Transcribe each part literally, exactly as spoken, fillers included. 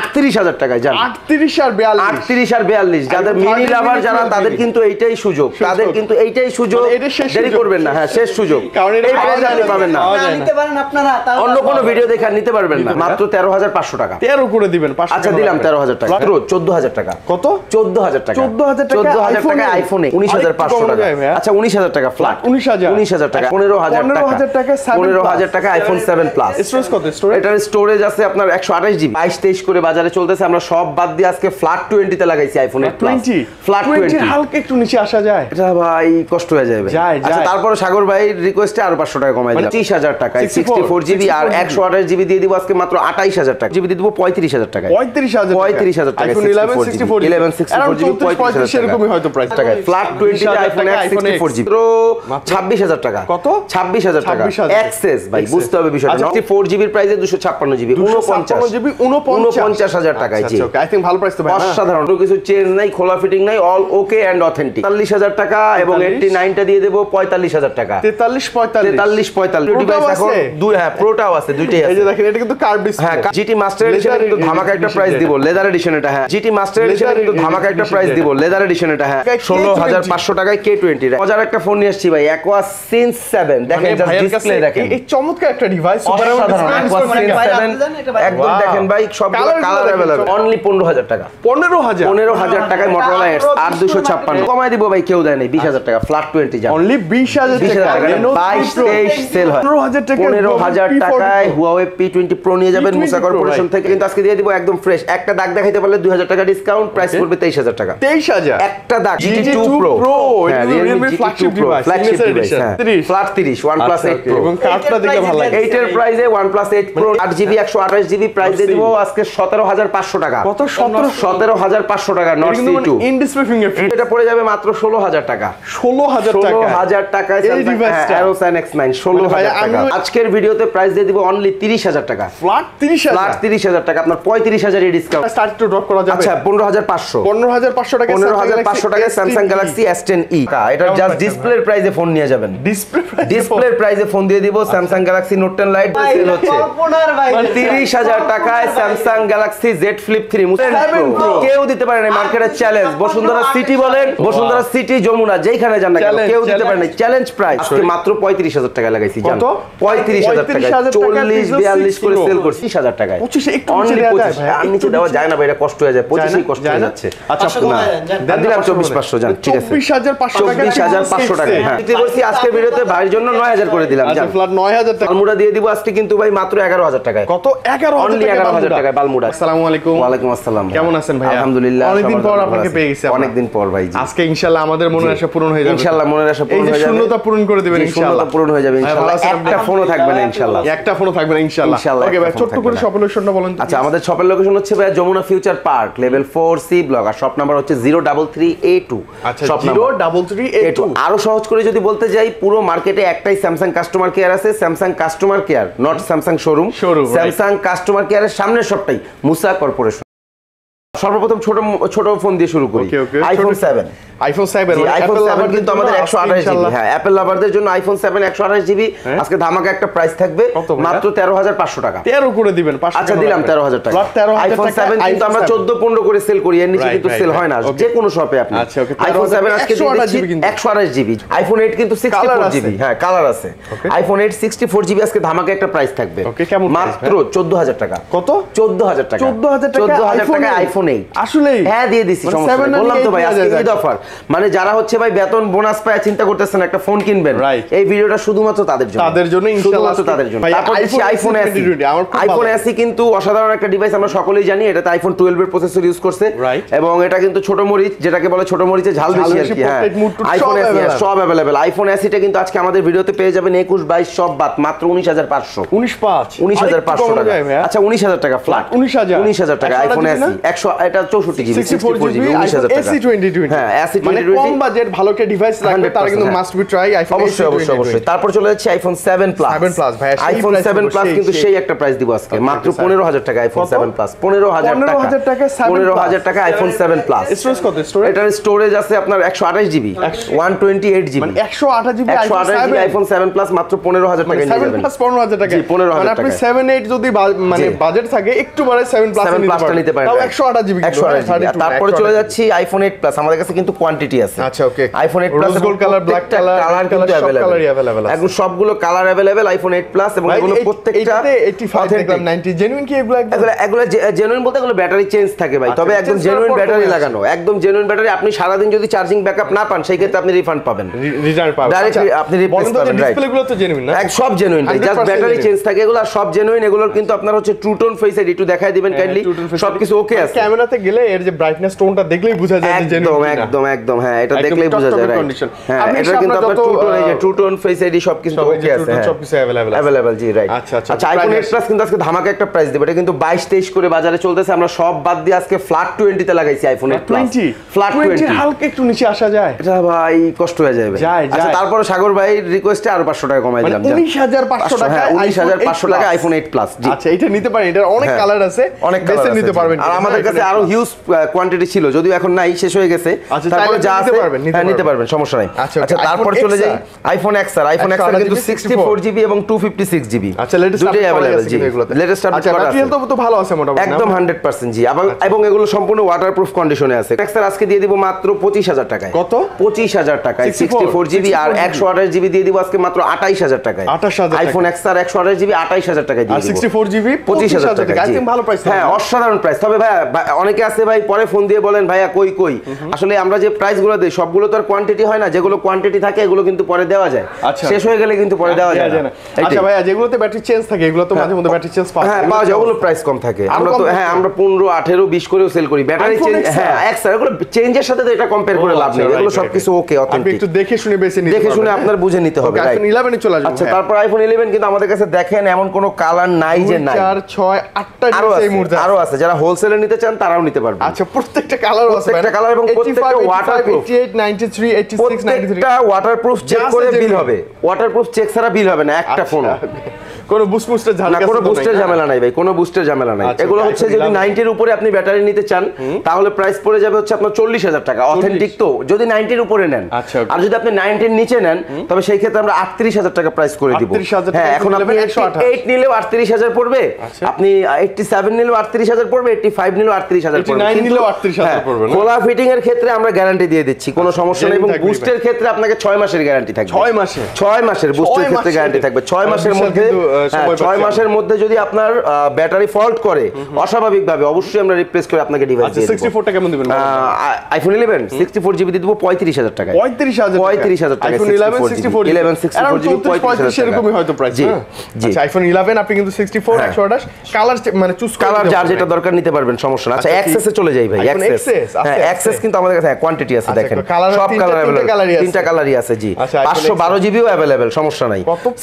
আটত্রিশ হাজার টাকায় জান আটত্রিশ আর বিয়াল্লিশ যাদের মিনি লাভার যারা তাদের কিন্তু এইটাই সুযোগ তাদের কিন্তু এইটাই সুযোগ দেরি করবেন না হ্যাঁ শেষ সুযোগ এই প্রাইস আপনি পাবেন না নিতে পারেন আপনারা অন্য কোনো ভিডিও দেখে নিতে পারবেন না মাত্র তেরো হাজার পাঁচশো টাকা তেরো করে দিবেন পাঁচশো আচ্ছা দিলাম তেরো হাজার টাকা মাত্র চোদ্দ হাজার টাকা কত চোদ্দ হাজার টাকা চোদ্দ হাজার টাকা চোদ্দ হাজার টাকা আইফোনে উনিশ হাজার পাঁচশো টাকা আচ্ছা উনিশ হাজার টাকা ফ্ল্যাট উনিশ হাজার উনিশ হাজার টাকা পনেরো হাজার টাকা পনেরো হাজার টাকা আইফোন সেভেন প্লাস স্টোরেজ কত স্টোরেজ এটার স্টোরেজ আছে আপনার একশো আঠাশ জিবি বাইশ তেইশ করে বাজারে চলতেছে আমরা সব বাদ দিয়ে আজকে ফ্ল্যাট টোয়েন্টি তে লাগাইছি আইফোন টোয়েন্টি ফ্ল্যাট টোয়েন্টি হালকা একটু নিচে আসা যায় এটা ভাই কষ্ট হয়ে যাবে আচ্ছা তারপরে সাগর ভাই রিকোয়েস্টে আর পাঁচশো টাকা কমাই দিলাম পঁচিশ হাজার টাকা চৌষট্টি জিবি আর একশো আঠাশ জিবি দিয়ে দিব আজকে মাত্র আটাইশ হাজার টাকা জিবি দিয়ে দিব পঁয়ত্রিশ হাজার টাকা পঁয়ত্রিশ হাজার পঁয়ত্রিশ হাজার টাকা iPhone eleven sixty four GB পঁয়ত্রিশ হাজার এরকমই হয়তো প্রাইস টাকা ফ্ল্যাট টোয়েন্টি তে আইফোন সিক্সটি ফোর জিবি ছাব্বিশ হাজার টাকা কত ছাব্বিশ হাজার টাকা এক্সেস ভাই বুঝতে হবে বিষয়টা সিক্সটি ফোর জিবি এর প্রাইসে দুইশো ছাপ্পান্ন জিবি ঊনপঞ্চাশ জিবি ঊনপঞ্চাশ হাজার টাকায় জি আচ্ছা আই থিং ভালো প্রাইস তো ভাই অসাধারণ কিছু চেঞ্জ নাই খোলা ফিটিং নাই অল ওকে এন্ড অথেন্টিক চল্লিশ হাজার টাকা এবং আটানব্বই টা দিয়ে দেব পঁয়তাল্লিশ হাজার টাকা তেতাল্লিশ পঁয়তাল্লিশ তেতাল্লিশ পঁয়তাল্লিশ ডিভাইস এখন দুই হ্যাঁ প্রোটাও আছে দুইটাই আছে এই যে দেখেন এটা কিন্তু কার্ভ ডিসপ্লে হ্যাঁ জিটি মাস্টার এডিশন কিন্তু ধামাকা একটা প্রাইস দিব লেদার এডিশন এটা হ্যাঁ জিটি মাস্টার এডিশন কিন্তু ধামাকা একটা প্রাইস দিব লেদার এডিশন এটা হ্যাঁ ষোল হাজার পাঁচশো টাকায় কে টোয়েন্টি মজার একটা ফোন নিয়ে আসছি ভাই অ্যাকোয়া সিন্স সেভেন দেখেন জাস্ট ডিসপ্লে দেখেন এই চমৎকার একটা ডিভাইস সুপার একদম দেখেন ভাই অনলি পনেরো হাজার টাকা পনেরো হাজার পনেরো হাজার টাকায় Motorola আর দুইশো ছাপ্পান্ন কমায় দিব ভাই কেউ দেয় না বিশ হাজার টাকা ফ্ল্যাট টোয়েন্টি জান অনলি বিশ হাজার টাকা বাইশ তেইশ সেল হয় পনেরো হাজার টাকা পনেরো হাজার টাকায় Huawei পি টোয়েন্টি Pro নিয়ে যাবেন Musa Corporation থেকে কিন্তু আজকে দিয়ে দিব একদম ফ্রেশ একটা দাগ দেখাইতে পারলে দুই হাজার টাকা ডিসকাউন্ট প্রাইস পড়বে তেইশ হাজার টাকা তেইশ হাজার একটা দাগ G two Pro Realme flagship device flat তিরিশ OnePlus এইট Pro এবং কার্ডটা দেখে ভালো লাগে এইটার প্রাইসে OnePlus এইট Pro আট জিবি একশো আঠাশ জিবি প্রাইস দিয়ে দিব আজকে সতেরো হাজার পাঁচশো টাকা কত সতেরো হাজার পাঁচশো টাকা not C two in display fingerprint এটা পড়ে যাবে মাত্র ষোল হাজার টাকা ষোল হাজার টাকা ষোল হাজার টাকায় এই ডিভাইসটা Samsung এক্স নাইন ষোল হাজার টাকা আজকের ভিডিওতে প্রাইস দিয়ে দিব অনলি তিরিশ হাজার টাকা ফ্ল্যাট তিরিশ হাজার ফ্ল্যাট তিরিশ হাজার টাকা আপনার পঁয়ত্রিশ হাজার এর ডিসকাউন্ট স্টার্ট টু ড্রপ করা যাবে আচ্ছা পনেরো হাজার পাঁচশো পনেরো হাজার পাঁচশো টাকা পনেরো হাজার পাঁচশো টাকা Samsung Galaxy S ten E এটা জাস্ট ডিসপ্লের প্রাইসে ফোন নিয়ে যাবেন ডিসপ্লে ডিসপ্লের প্রাইসে ফোন দিয়ে দিব Samsung Galaxy Note ten Lite sale হচ্ছে তিরিশ হাজার টাকায় Samsung Galaxy Z Flip three কেউ দিতে পারে না মার্কেটে চ্যালেঞ্জ বসুন্ধরা সিটি বলেন বসুন্ধরা সিটি যমুনা যেখানে যান না কেউ দিতে পারে না চ্যালেঞ্জ প্রাইস আজকে মাত্র পঁয়ত্রিশ হাজার টাকা লাগাইছি জান কত পঁয়ত্রিশ হাজার টাকা চল্লিশ বিয়াল্লিশ করে সেল করছি ত্রিশ হাজার টাকায় পঁচিশ একটু নিচে দেওয়া যায় ভাই আর নিচে দেওয়া যায় না ভাই এটা কষ্ট হয়ে যায় পঁচিশ এই কষ্ট হয়ে যাচ্ছে আচ্ছা না দিলাম চব্বিশ হাজার পাঁচশো জান ঠিক আছে চব্বিশ হাজার পাঁচশো টাকা চব্বিশ হাজার পাঁচশো টাকা হ্যাঁ দিতে বলছি আজকে ভিডিওতে ভাইয়ের জন্য নয় হাজার করে দিলাম জান ফ্ল্যাট নয় হাজার টাকা বালমুড়া দিয়ে দিব আজকে কিন্তু ভাই মাত্র এগারো হাজার টাকায় কত এগারো হাজার টাকায় বালমুড়া আসসালামুআলাইকুম ওয়ালাইকুম আসসালাম কেমন আছেন ভাই আলহামদুলিল্লাহ অনেক দিন পর আপনাকে পেয়ে গেছি অনেক দিন পর ভাই আজকে ইনশাআল্লাহ আমাদের মনের আশা পূরণ হয়ে যাবে ইনশাআল্লাহ মনের আশা পূরণ হয়ে যাবে শূন্যতা পূরণ করে দিবেন ইনশাআল্লাহ শূন্যতা পূরণ হয়ে যাবে ইনশাআল্লাহ একটা ফোনও থাকবে না ইনশাআল্লাহ একটা ফোনও থাকবে না ইনশাআল্লাহ ওকে ভাই ছোট করে শপের লোকেশনটা বলেন আচ্ছা আমাদের শপের লোকেশন হচ্ছে ভাই Jamuna future park level four C block আর শপ নাম্বার হচ্ছে zero three three A two আচ্ছা zero three three A two আরো সহজ করে যদি বলতে যাই পুরো মার্কেটে একটাই Samsung কাস্টমার কেয়ার আছে Samsung customer care not Samsung showroom Samsung customer কেয়ারের সামনে সবটাই Musa Corporation সর্বপ্রথম ছোট ছোট ফোন দিয়ে শুরু করি iPhone seven iPhone seven iPhone seven কিন্তু আমাদের একশো আঠাশ জিবি হ্যাঁ অ্যাপল লাভারদের জন্য আইফোন সেভেন একশো আঠাশ জিবি আজকে ধামাকা একটা প্রাইস থাকবে মাত্র তেরো হাজার পাঁচশো টাকা তেরো করে দিবেন পাঁচশো আচ্ছা দিলাম তেরো হাজার টাকা আইফোন সেভেন কিন্তু আমরা চোদ্দ পনেরো করে সেল করি এর নিচে কিন্তু সেল হয় না যে কোনো শপে আপনি আচ্ছা ওকে আইফোন সেভেন আজকে একশো আঠাশ জিবি কিন্তু একশো আঠাশ জিবি আইফোন এইট কিন্তু সিক্সটি ফোর জিবি হ্যাঁ কালার আছে iPhone eight sixty four GB আজকে ধামাকা একটা প্রাইস থাকবে ওকে কেমন মাত্র চোদ্দ হাজার টাকা কত চোদ্দ হাজার টাকা চোদ্দ হাজার টাকা চোদ্দ হাজার টাকা আইফোন এইট আসলে হ্যাঁ দিয়ে দিছি সমস্যা বললাম তো ভাই আজকে ঈদ অফার মানে যারা হচ্ছে ভাই বেতন বোনাস পায় চিন্তা করতেছেন একটা ফোন কিনবেন এই ভিডিওটা শুধুমাত্র তাদের জন্য তাদের জন্য ইনশাআল্লাহ তাদের জন্য তারপর আইফোন এসি আইফোন এসি কিন্তু অসাধারণ একটা ডিভাইস আমরা সকলেই জানি এটাতে আইফোন টুয়েলভ এর প্রসেসর ইউজ করছে এবং এটা কিন্তু ছোট মরিচ যেটাকে বলে ছোট মরিচে ঝাল বেশি আর কি হ্যাঁ আইফোন এসি সব अवेलेबल আইফোন এসিটা কিন্তু আজকে আমাদের ভিডিওতে পেয়ে যাবেন একুশ বাইশ সব বাদ মাত্র উনিশ হাজার পাঁচশো উনিশ হাজার পাঁচশো টাকা আচ্ছা উনিশ হাজার টাকা ফ্ল্যাট উনিশ হাজার উনিশ হাজার টাকা আইফোন এসি একশো এটা চৌষট্টি GB sixty-four GB twenty twenty হ্যাঁ মানে কম বাজেট ভালো একটা ডিভাইস লাগবে তার কিন্তু মাস্ট বি ট্রাই আইফোন অবশ্যই অবশ্যই অবশ্যই তারপর চলে যাচ্ছে আইফোন seven plus ভাই আইফোন seven plus কিন্তু সেই একটা প্রাইস দিব আজকে মাত্র পনেরো হাজার টাকা আইফোন seven plus পনেরো হাজার টাকা পনেরো হাজার টাকা আইফোন seven plus স্টোরেজ কত স্টোরেজ এটার স্টোরেজ আছে আপনার একশো আঠাশ জিবি one twenty-eight জিবি মানে একশো আঠাশ জিবি আইফোন seven plus মাত্র পনেরো হাজার টাকা নিয়ে যাবেন seven plus পনেরো হাজার টাকা মানে আপনি seven eight যদি মানে বাজেট থাকে একটু বাড়ায় seven plus নিতে পারেন একশো আঠাশ জিবি তারপরে চলে যাচ্ছে আইফোন eight plus আমাদের কাছে কিন্তু কোয়ান্টিটি আছে আচ্ছা okay iPhone eight plus gold colour black colour colour কিন্তু अवेलेबल এখন সবগুলো colour available iPhone eight plus এবং এগুলো প্রত্যেকটা eighty-five ninety জেনুইন কি এগুলো এগুলো জেনুইন বলতে এগুলো ব্যাটারি চেঞ্জ থাকে ভাই তবে একদম জেনুইন ব্যাটারি লাগানো একদম জেনুইন ব্যাটারি আপনি সারা দিন যদি চার্জিং ব্যাকআপ না পান সেই ক্ষেত্রে আপনি রিফান্ড পাবেন রিটার্ন পাবেন डायरेक्टली আপনি রিপ্লেস পাবেন ডিসপ্লেগুলো তো জেনুইন না সব জেনুইন জাস্ট ব্যাটারি চেঞ্জ থাকে এগুলো সব জেনুইন এগুলোর কিন্তু আপনার হচ্ছে ট্রু টোন ফেস আইডি একটু দেখায় দিবেন কাইন্ডলি সবকিছু ওকে আছে ক্যামেরাতে গেলে এর যে ব্রাইটনেস টোনটা দেখলেই বোঝা যায় যে জেনুইন একদম একদম একদম হ্যাঁ এটা দেখলেই বোঝা যায় হ্যাঁ এটা কিন্তু আপনার ট্রু টোন এই যে ট্রু টোন ফেস আইডি সবকিছু ওকে আছে সবকিছু अवेलेबल अवेलेबल জি রাইট আচ্ছা আচ্ছা আইফোন eight plus কিন্তু আজকে ধামাকা একটা প্রাইস দেব এটা কিন্তু বাইশ তেইশ করে বাজারে চলতেছে আমরা সব বাদ দিয়ে আজকে ফ্ল্যাট twenty তে লাগাইছি iPhone eight plus flat twenty হালকা একটু নিচে আসা যায় এটা ভাই কষ্ট হয়ে যাবে আচ্ছা তারপরে সাগর ভাই রিকোয়েস্টে আর পাঁচশো টাকা কমাই দিলাম উনিশ হাজার পাঁচশো টাকা উনিশ হাজার পাঁচশো টাকা আইফোন eight plus জি আচ্ছা এটা নিতে পারেন এটার অনেক কালার আছে অনেক বেছে নিতে পারবেন আর আমাদের কাছে আরো হিউজ কোয়ান্টিটি ছিল যদিও এখন নাই শেষ হয়ে গেছে তারপরে যা আছে নিতে পারবেন সমস্যা নাই আচ্ছা তারপর চলে যাই আইফোন X আর আইফোন X এর কিন্তু sixty-four জিবি এবং two fifty-six জিবি আচ্ছা লেটেস্ট আপডেট अवेलेबल জি লেটেস্ট আপডেট করা আছে আচ্ছা রিয়েল তো ভালো আছে মোটামুটি একদম one hundred percent জি এবং এগুলো সম্পূর্ণ ওয়াটারপ্রুফ কন্ডিশনে আছে X এর আজকে দিয়ে দিব মাত্র পঁচিশ হাজার টাকায় কত পঁচিশ হাজার টাকায় sixty-four জিবি আর একশো আঠাশ জিবি দিয়ে দিব আজকে মাত্র আঠাশ হাজার টাকায় আইফোন X আর একশো আঠাশ জিবি আঠাশ হাজার টাকায় দিয়ে দিব আর sixty-four জিবি পঁচিশ হাজার টাকা গাইস একদম ভালো প্রাইস হ্যাঁ অসাধারণ প্রাইস তবে ভাই অনেকে আছে ভাই পরে ফোন দিয়ে বলেন ভাইয়া কই কই আসলে আমরা যে প্রাইস গুলো দেই সবগুলো তো আর কোয়ান্টিটি হয় না যেগুলো কোয়ান্টিটি থাকে এগুলো কিন্তু পরে দেওয়া যায় শেষ হয়ে গেলে কিন্তু পরে দেওয়া যায় না আচ্ছা ভাইয়া যেগুলোতে ব্যাটারি চেঞ্জ থাকে এগুলো তো মাঝে মধ্যে ব্যাটারি চেঞ্জ পাওয়া যায় হ্যাঁ পাওয়া যায় ওগুলো প্রাইস কম থাকে আমরা তো হ্যাঁ আমরা পনেরো আঠারো বিশ করেও সেল করি ব্যাটারি চেঞ্জ হ্যাঁ এক্স আর এগুলো চেঞ্জের সাথে তো এটা কম্পেয়ার করে লাভ নেই এগুলো সবকিছু ওকে অথেন্টিক আপনি একটু দেখে শুনে বেছে নিতে দেখে শুনে আপনার বুঝে নিতে হবে রাইট আইফোন eleven এ চলে আসবে আচ্ছা তারপর আইফোন eleven কিন্তু আমাদের কাছে দেখেন এমন কোনো কালার নাই যে নাই চার ছয় আট টা এই মুহূর্তে আরো আছে যারা হোলসেলে নিতে চান তারাও নিতে পারবে আচ্ছা প্রত্যেকটা কালার আছে প্রত্যেকটা কালার এবং প্রত্যেকটা waterproof eighty-five ninety-three eighty-six ninety-three এটা ওয়াটারপ্রুফ চেক করে বিল হবে ওয়াটারপ্রুফ চেক ছাড়া বিল হবে না একটা ফোন কোনো বুস্ট বুস্টের ঝামেলা কোনো বুস্টের ঝামেলা নাই ভাই কোনো বুস্টের ঝামেলা নাই এগুলো হচ্ছে যদি নব্বই এর উপরে আপনি ব্যাটারি নিতে চান তাহলে প্রাইস পড়ে যাবে হচ্ছে আপনার চল্লিশ হাজার টাকা অথেন্টিক তো যদি নব্বই এর উপরে নেন আর যদি আপনি নব্বই এর নিচে নেন তবে সেই ক্ষেত্রে আমরা আটত্রিশ হাজার টাকা প্রাইস করে দিব হ্যাঁ এখন আপনি একশো আঠাশ নিলেও আটত্রিশ হাজার পড়বে আপনি আটাশি নিলেও আটত্রিশ হাজার পড়বে পঁচাশি নিলেও আটত্রিশ হাজার পড়বে নব্বই নিলেও আটত্রিশ হাজার পড়বে কোলা ফিটিং এর ক্ষেত্রে আমরা গ্যারান্টি দিয়ে দিচ্ছি কোনো সমস্যা নেই এবং বুস্টের ক্ষেত্রে আপনাকে ছয় মাসের গ্যারান্টি থাকবে ছয় মাসে ছয় মাসের বুস্টের ক্ষেত্রে গ্যারান্টি থাকবে ছয় মাসের মধ্যে ছয় মাসের মধ্যে যদি আপনার ব্যাটারি ফল্ট করে অস্বাভাবিকভাবে অবশ্যই আমরা রিপ্লেস করে আপনাকে ডিভাইস দিয়ে দেব আচ্ছা চৌষট্টি টা কেমন দিবেন আইফোন eleven sixty-four জিবি দিয়ে দেব পঁয়ত্রিশ হাজার টাকা পঁয়ত্রিশ হাজার টাকা আইফোন eleven sixty-four জিবি পঁয়ত্রিশ হাজার এরকমই হয়তো প্রাইস আচ্ছা আইফোন eleven আপনি কিন্তু sixty-four one twenty-eight কালার মানে চুজ কালার যার যেটা দরকার নিতে পারবেন সমস্যা না আচ্ছা এক্সেস এ চলে যাই ভাই এক্সেস হ্যাঁ এক্সেস কিন্তু আমাদের কাছে কোয়ান্টিটি আছে দেখেন সব কালার अवेलेबल তিনটা কালারই আছে জি পাঁচশো বারো জিবি ও अवेलेबल সমস্যা নাই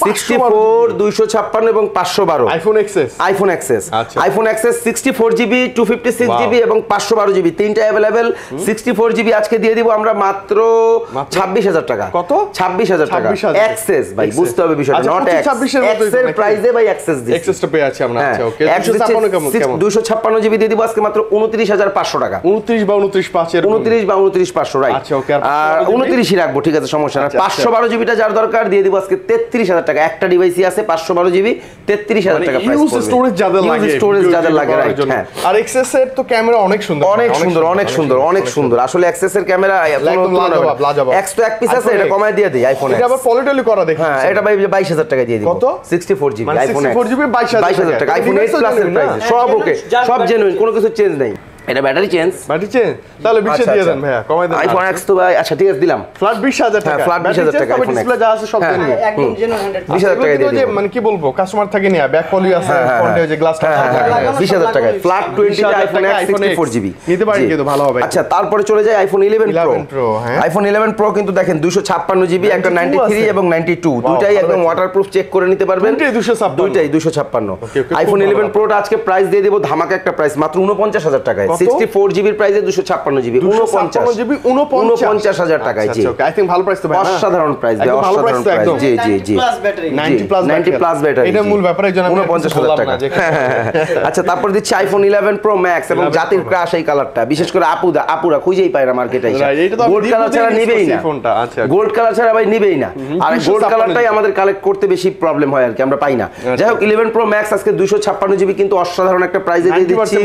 sixty-four দুইশো ছাপ্পান্ন এবং পাঁচশো বারো iPhone XS iPhone XS iPhone XS sixty-four GB two fifty-six GB এবং পাঁচশো বারো জিবি তিনটা अवेलेबल sixty-four জিবি আজকে দিয়ে দিব আমরা মাত্র ছাব্বিশ হাজার টাকা কত ছাব্বিশ হাজার টাকা এক্সএস ভাই বুঝতে হবে বিষয়টা নট এক্সএস এর প্রাইসে ভাই এক্সএস দিছি এক্সএসটা পেয়ে আছি আমরা আচ্ছা ওকে দুইশো ছাপ্পান্ন কেমন কেমন দুইশো ছাপ্পান্ন জিবি দিয়ে দিব আজকে মাত্র উনত্রিশ হাজার পাঁচশো টাকা উনত্রিশ বা উনত্রিশ পাঁচ এর উনত্রিশ বা উনত্রিশ পাঁচশো রাইট আচ্ছা ওকে আর উনত্রিশ ই রাখবো ঠিক আছে সমস্যা না পাঁচশো বারো জিবি টা যার দরকার দিয়ে দিব আজকে তেত্রিশ হাজার টাকা একটা ডিভাইসই আছে পাঁচশো বারো জিবি তেত্রিশ হাজার টাকা প্রাইস ইউজ স্টোরেজ যাদের লাগে ইউজ স্টোরেজ যাদের লাগে রাইট হ্যাঁ আর এক্সএস এর তো ক্যামেরা অনেক সুন্দর অনেক সুন্দর অনেক সুন্দর অনেক সুন্দর আসলে এক্সএস এর ক্যামেরা একদম লাজাবাব একশো এক পিস আছে এটা কমায় দিয়ে দেই আইফোন এটা আবার পলিটলি করা দেখি হ্যাঁ এটা ভাই বাইশ হাজার টাকা দিয়ে দিব কত sixty-four GB iPhone sixty-four GB বাইশ হাজার টাকা আইফোন eight plus এর প্রাইস সব ওকে সব জেনুইন কোনো কিছু চেঞ্জ নাই এটা ব্যাটারি চেঞ্জ ব্যাটারি চেঞ্জ তাহলে বিশ দিয়ে দেন ভাইয়া কমাই দেন আইফোন X তো ভাই আচ্ছা ঠিক আছে দিলাম ফ্ল্যাট বিশ হাজার টাকা ফ্ল্যাট বিশ হাজার টাকা আইফোন ডিসপ্লে যা আছে সব দিয়ে নিয়ে একদম জেনুইন one hundred percent টাকা দিয়ে মানে কি বলবো কাস্টমার থাকে না ব্যাক পলি আছে ফ্রন্টে যে গ্লাস থাকে বিশ হাজার টাকা ফ্ল্যাট twenty তে আইফোন X sixty-four জিবি নিতে পারেন কিন্তু ভালো হবে আচ্ছা তারপরে চলে যায় আইফোন eleven pro হ্যাঁ আইফোন eleven pro কিন্তু দেখেন দুইশো ছাপ্পান্ন জিবি একটা ninety-three এবং ninety-two দুটাই একদম ওয়াটারপ্রুফ চেক করে নিতে পারবেন দুইটাই দুইশো ছাপ্পান্ন আইফোন eleven pro টা আজকে প্রাইস দিয়ে দেব ধামাকা একটা প্রাইস মাত্র উনপঞ্চাশ হাজার টাকায় sixty-four GB প্রাইসে two fifty-six GB two fifty-six GB ঊনপঞ্চাশ হাজার টাকা। জি আচ্ছা, আই থিং ভালো প্রাইস তো ভাই, অসাধারণ প্রাইস ভাই, অসাধারণ প্রাইস। জি জি জি ninety প্লাস ব্যাটারি, এটা মূল ব্যাপার, এজন্য ঊনপঞ্চাশ হাজার টাকা। আচ্ছা, তারপর দিচ্ছি iPhone eleven pro max এবং জাতির ক্রাশ এই কালারটা, বিশেষ করে আপুদা আপুরা খুঁজেই পায় না মার্কেটে এসে। গোল্ড কালার ছাড়া নেবেই না ফোনটা। আচ্ছা, গোল্ড কালার ছাড়া ভাই নেবেই না, আর গোল্ড কালারটাই আমাদের কালেক্ট করতে বেশি প্রবলেম হয় আর কি, আমরা পাই না। যাই হোক eleven pro max আজকে two fifty-six GB কিন্তু অসাধারণ একটা প্রাইসে দিয়ে দিচ্ছি।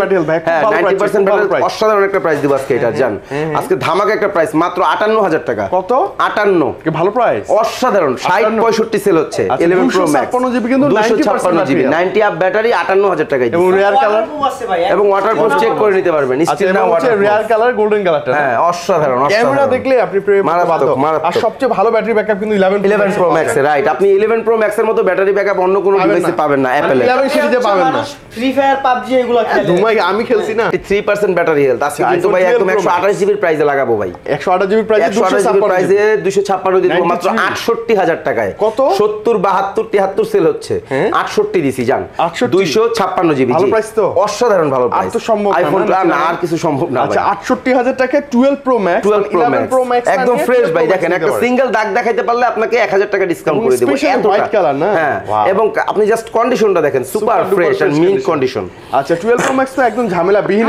হ্যাঁ ninety percent ব্যাটারি, অসাধারণ একটা প্রাইস দিব আজকে এটা জান। আজকে ধামাকা একটা প্রাইস মাত্র আটান্ন হাজার টাকা। কত? আটান্ন, কি ভালো প্রাইস, অসাধারণ। ষাট পঁয়ষট্টি সেল হচ্ছে eleven pro max two fifty-six GB কিন্তু ninety percent ninety up battery আটান্ন হাজার টাকায় দিচ্ছি। এবং রিয়ার কালার আছে ভাই, এবং ওয়াটারপ্রুফ চেক করে নিতে পারবেন। আচ্ছা, এটা হচ্ছে রিয়ার কালার, গোল্ডেন কালারটা। হ্যাঁ অসাধারণ, ক্যামেরা দেখলে আপনি প্রেমে পড়বেন। আর সবচেয়ে ভালো ব্যাটারি ব্যাকআপ কিন্তু eleven pro max এ, রাইট? আপনি eleven pro max এর মতো ব্যাটারি ব্যাকআপ অন্য কোনো ডিভাইসে পাবেন না, অ্যাপল এর সিরিজে পাবেন না। ফ্রি ফায়ার পাবজি এগুলো খেলে ধুমাই আমি খেলছি না। three percent ব্যাটারি হেলথ আছে কিন্তু ভাই একদম একশো আঠাশ জিবি প্রাইসে লাগাবো ভাই। একশো আঠাশ জিবি প্রাইসে দুইশো ছাপ্পান্ন প্রাইসে দুইশো ছাপ্পান্ন দিয়ে দেব মাত্র আটষট্টি হাজার টাকায়। কত? সত্তর বাহাত্তর তিয়াত্তর সেল হচ্ছে, আটষট্টি দিছি জান, দুইশো ছাপ্পান্ন জিবি। ভালো প্রাইস তো, অসাধারণ ভালো প্রাইস। আর তো সম্ভব না আইফোন না, আর কিছু সম্ভব না। আচ্ছা, আটষট্টি হাজার টাকায় twelve pro max eleven pro max একদম ফ্রেশ ভাই। দেখেন, একটা সিঙ্গেল দাগ দেখাইতে পারলে আপনাকে এক হাজার টাকা ডিসকাউন্ট করে দেব। এত হোয়াইট কালার না, এবং আপনি জাস্ট কন্ডিশনটা দেখেন, super fresh and mint condition. আচ্ছা, twelve pro max তো একদম ঝামেলা বিহীন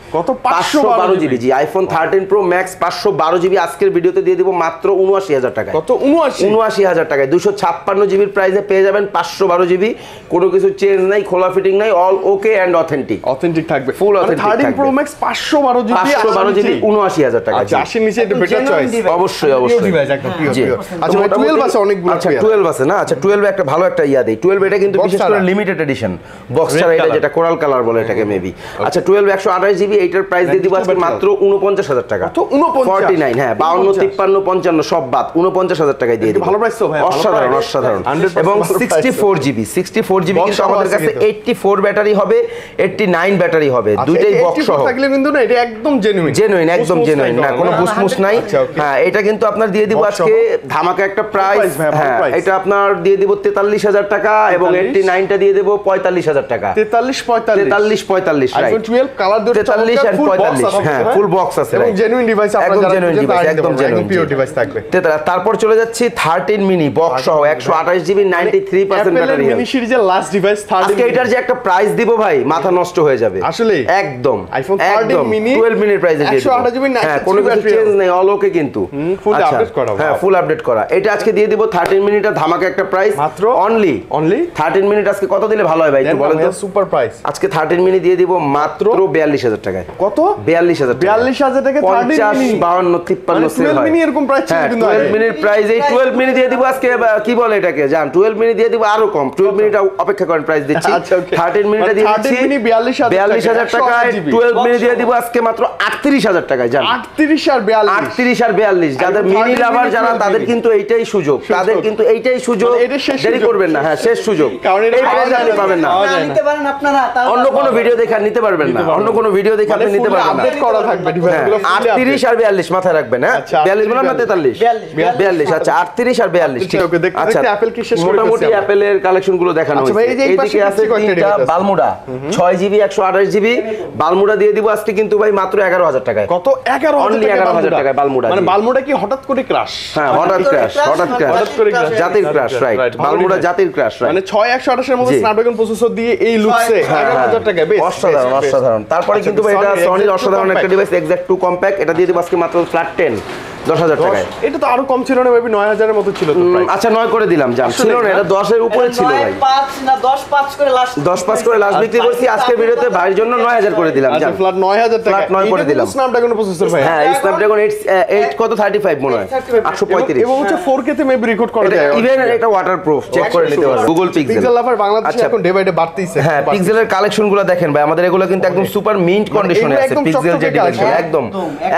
কত? পাঁচশো বারো জিবি। জি, iPhone thirteen pro max পাঁচশো বারো জিবি আজকের ভিডিওতে দিয়ে দিব মাত্র ঊনআশি হাজার টাকায়। কত? ঊনআশি হাজার টাকায় দুইশো ছাপ্পান্ন জিবি এর প্রাইসে পেয়ে যাবেন পাঁচশো বারো জিবি। কোনো কিছু চেঞ্জ নাই, খোলা ফিটিং নাই, all okay and authentic, authentic থাকবে, ফুল অথেন্টিক থাকবে। thirteen pro max পাঁচশো বারো জিবি পাঁচশো বারো জিবি ঊনআশি হাজার টাকা। আচ্ছা, আশির নিচে এটা বেটার চয়েস, অবশ্যই অবশ্যই। আচ্ছা, twelve আছে অনেকগুলো। আচ্ছা, twelve আছে না? আচ্ছা, twelve একটা ভালো একটা ইয়া দেই। twelve এটা কিন্তু বিশেষ করে লিমিটেড এডিশন বক্স ছাড়া, এটা যেটা কোরাল কালার বলে এটাকে মেবি। আচ্ছা, twelve একশো আঠাশ জিবি এটার প্রাইস দিয়ে দিব আজকে মাত্র ঊনপঞ্চাশ হাজার টাকা। তো ঊনপঞ্চাশ নয় হ্যাঁ বাউন্ন তিপ্পান্ন পঞ্চান্ন সব বাদ ঊনপঞ্চাশ হাজার টাকায় দিয়ে দিব। ভালো প্রাইস তো ভাই, অসাধারণ অসাধারণ। এবং sixty-four জিবি sixty-four জিবি কিন্তু আমাদের কাছে eighty-four ব্যাটারি হবে, eighty-nine ব্যাটারি হবে, দুইটাই বক্স সহ থাকলে কিন্তু না, এটা একদম জেনুইন জেনুইন একদম জেনুইন, না কোনো বুস্টমুস নাই। হ্যাঁ, এটা কিন্তু আপনার দিয়ে দিব আজকে ধামাকা একটা প্রাইস। হ্যাঁ, এটা আপনার দিয়ে দিব তেতাল্লিশ হাজার টাকা এবং eighty-nine টা দিয়ে দেব পঁয়তাল্লিশ হাজার টাকা। তেতাল্লিশ পঁয়তাল্লিশ তেতাল্লিশ পঁয়তাল্লিশ রাইট। iPhone twelve কালার দুটো তেতাল্লিশ আর পঁয়তাল্লিশ হ্যাঁ ফুল বক্স আছে রাইট, জেনুইন ডিভাইস আপনারা জেনুইন ডিভাইস একদম জেনুইন পিওর ডিভাইস থাকবে। তারপর চলে যাচ্ছি thirteen মিনি বক্স সহ একশো আঠাশ GB ninety-three percent battery. Mini সিরিজের লাস্ট ডিভাইস thirteen আজকে এটার যে একটা প্রাইস দিব ভাই মাথা নষ্ট হয়ে যাবে আসলে, একদম iPhone thirteen মিনি twelve মিনির প্রাইসে দিয়ে দেব একশো আঠাশ জিবি ninety-three কোনো চেঞ্জ নাই, অল ওকে কিন্তু ফুল আপডেট করা। হ্যাঁ, ফুল আপডেট করা। এটা আজকে দিয়ে দেব thirteen মিনিটা ধামাকা একটা প্রাইস মাত্র অনলি অনলি thirteen মিনিট। আজকে কত দিলে ভালো হয় ভাই একটু বলেন তো? সুপার প্রাইস আজকে thirteen মিনিট দিয়ে দিব মাত্র বিয়াল্লিশ হাজার টাকায়। কত? বিয়াল্লিশ হাজার বিয়াল্লিশ হাজার টাকায় thirteen মিনিট বাউন্ন তিপ্পান্ন মিনিট এরকম প্রাইস ছিল কিন্তু twelve মিনিট প্রাইস এই twelve মিনিট দিয়ে দিব আজকে। কি বলে এটাকে জান, twelve মিনিট দিয়ে দিব আরো কম, twelve মিনিট অপেক্ষা করেন প্রাইস দিচ্ছি। thirteen মিনিটটা দিয়ে দিচ্ছি বিয়াল্লিশ হাজার টাকায়। twelve মিনিট দিয়ে দিব আজকে মাত্র আটত্রিশ হাজার টাকায় জান, আটত্রিশ আর বিয়াল্লিশ আটত্রিশ আর বিয়াল্লিশ। যাদের মিনি লাভার যারা তাদের কিন্তু এইটাই সুযোগ, তাদের কিন্তু এইটাই সুযোগ, দেরি করবেন না। হ্যাঁ, শেষ সুযোগ, কারণ এই প্রাইস আপনি পাবেন না, নিতে পারেন আপনারা অন্য কোনো ভিডিও দেখে নিতে পারবেন না, অন্য কোনো ভিডিও দেখে আপনি নিতে পারবেন না। আপডেট করা থাকবে ডিভাইসগুলো। আটত্রিশ আর বিয়াল্লিশ মাথায় রাখবেন। হ্যাঁ, বিয়াল্লিশ বললাম না তেতাল্লিশ বিয়াল্লিশ। আচ্ছা, আটত্রিশ আর বিয়াল্লিশ ঠিক আছে। আচ্ছা, অ্যাপল কি শেষ করেছে? মোটামুটি অ্যাপলের কালেকশন গুলো দেখানো হয়েছে। আচ্ছা, এই দিকে আছে তিনটা বালমুডা ছয় জিবি একশো আঠাশ জিবি বালমুডা দিয়ে দিব আজকে কিন্তু ভাই মাত্র এগারো হাজার টাকায়। কত? এগারো হাজার টাকায় বালমুডা। মানে বালমুডা কি হঠাৎ করে ক্রাশ? হ্যাঁ, হঠাৎ ক্রাশ হঠাৎ ক্রাশ হঠাৎ করে ক্রাশ, জাতির ক্রাশ রাইট, বালমুডা জাতির ক্রাশ রাইট। মানে ছয় একশো আঠাশ এর মধ্যে স্ন্যাপড্রাগন প্রসেসর দিয়ে এই লুকসে এগারো হাজার টাকা, বেশ অসাধারণ অসাধারণ। তারপরে কিন্তু ভাই এটা সনির অসাধারণ একটা ডিভাইস এক্সাক্ট টু কম্প্যাক্ট, এটা দিয়ে দিব আজকে মাত্র ফ্ল্যাট দশ দশ হাজার টাকায়। এটা তো আরো কম ছিল না মেবি নয় হাজার এর মত ছিল তো প্রাইস। আচ্ছা, নয় করে দিলাম জান, ছিল না এটা দশ এর উপরে ছিল ভাই, পাঁচ না দশ পাঁচ করে লাস্ট দশ পাঁচ করে লাস্ট বিক্রি করছি আজকে ভিডিওতে ভাইয়ের জন্য নয় হাজার করে দিলাম জান। আচ্ছা, ফ্ল্যাট নয় হাজার টাকা, ফ্ল্যাট নয় করে দিলাম। স্ন্যাপড্রাগন প্রসেসর ভাই, হ্যাঁ স্ন্যাপড্রাগন eight কত thirty-five মনে হয় eight thirty-five এবং হচ্ছে four K তে মেবি রেকর্ড করা যায়। ইভেন এটা ওয়াটারপ্রুফ, চেক করে নিতে পারবেন গুগল পিক্সেল। পিক্সেল লাভার বাংলাদেশে এখন ডে বাই ডে বাড়তেইছে। হ্যাঁ, পিক্সেলের কালেকশনগুলো দেখেন ভাই, আমাদের এগুলো কিন্তু একদম সুপার মিন্ট কন্ডিশনে আছে। পিক্সেল যে ডিভাইস একদম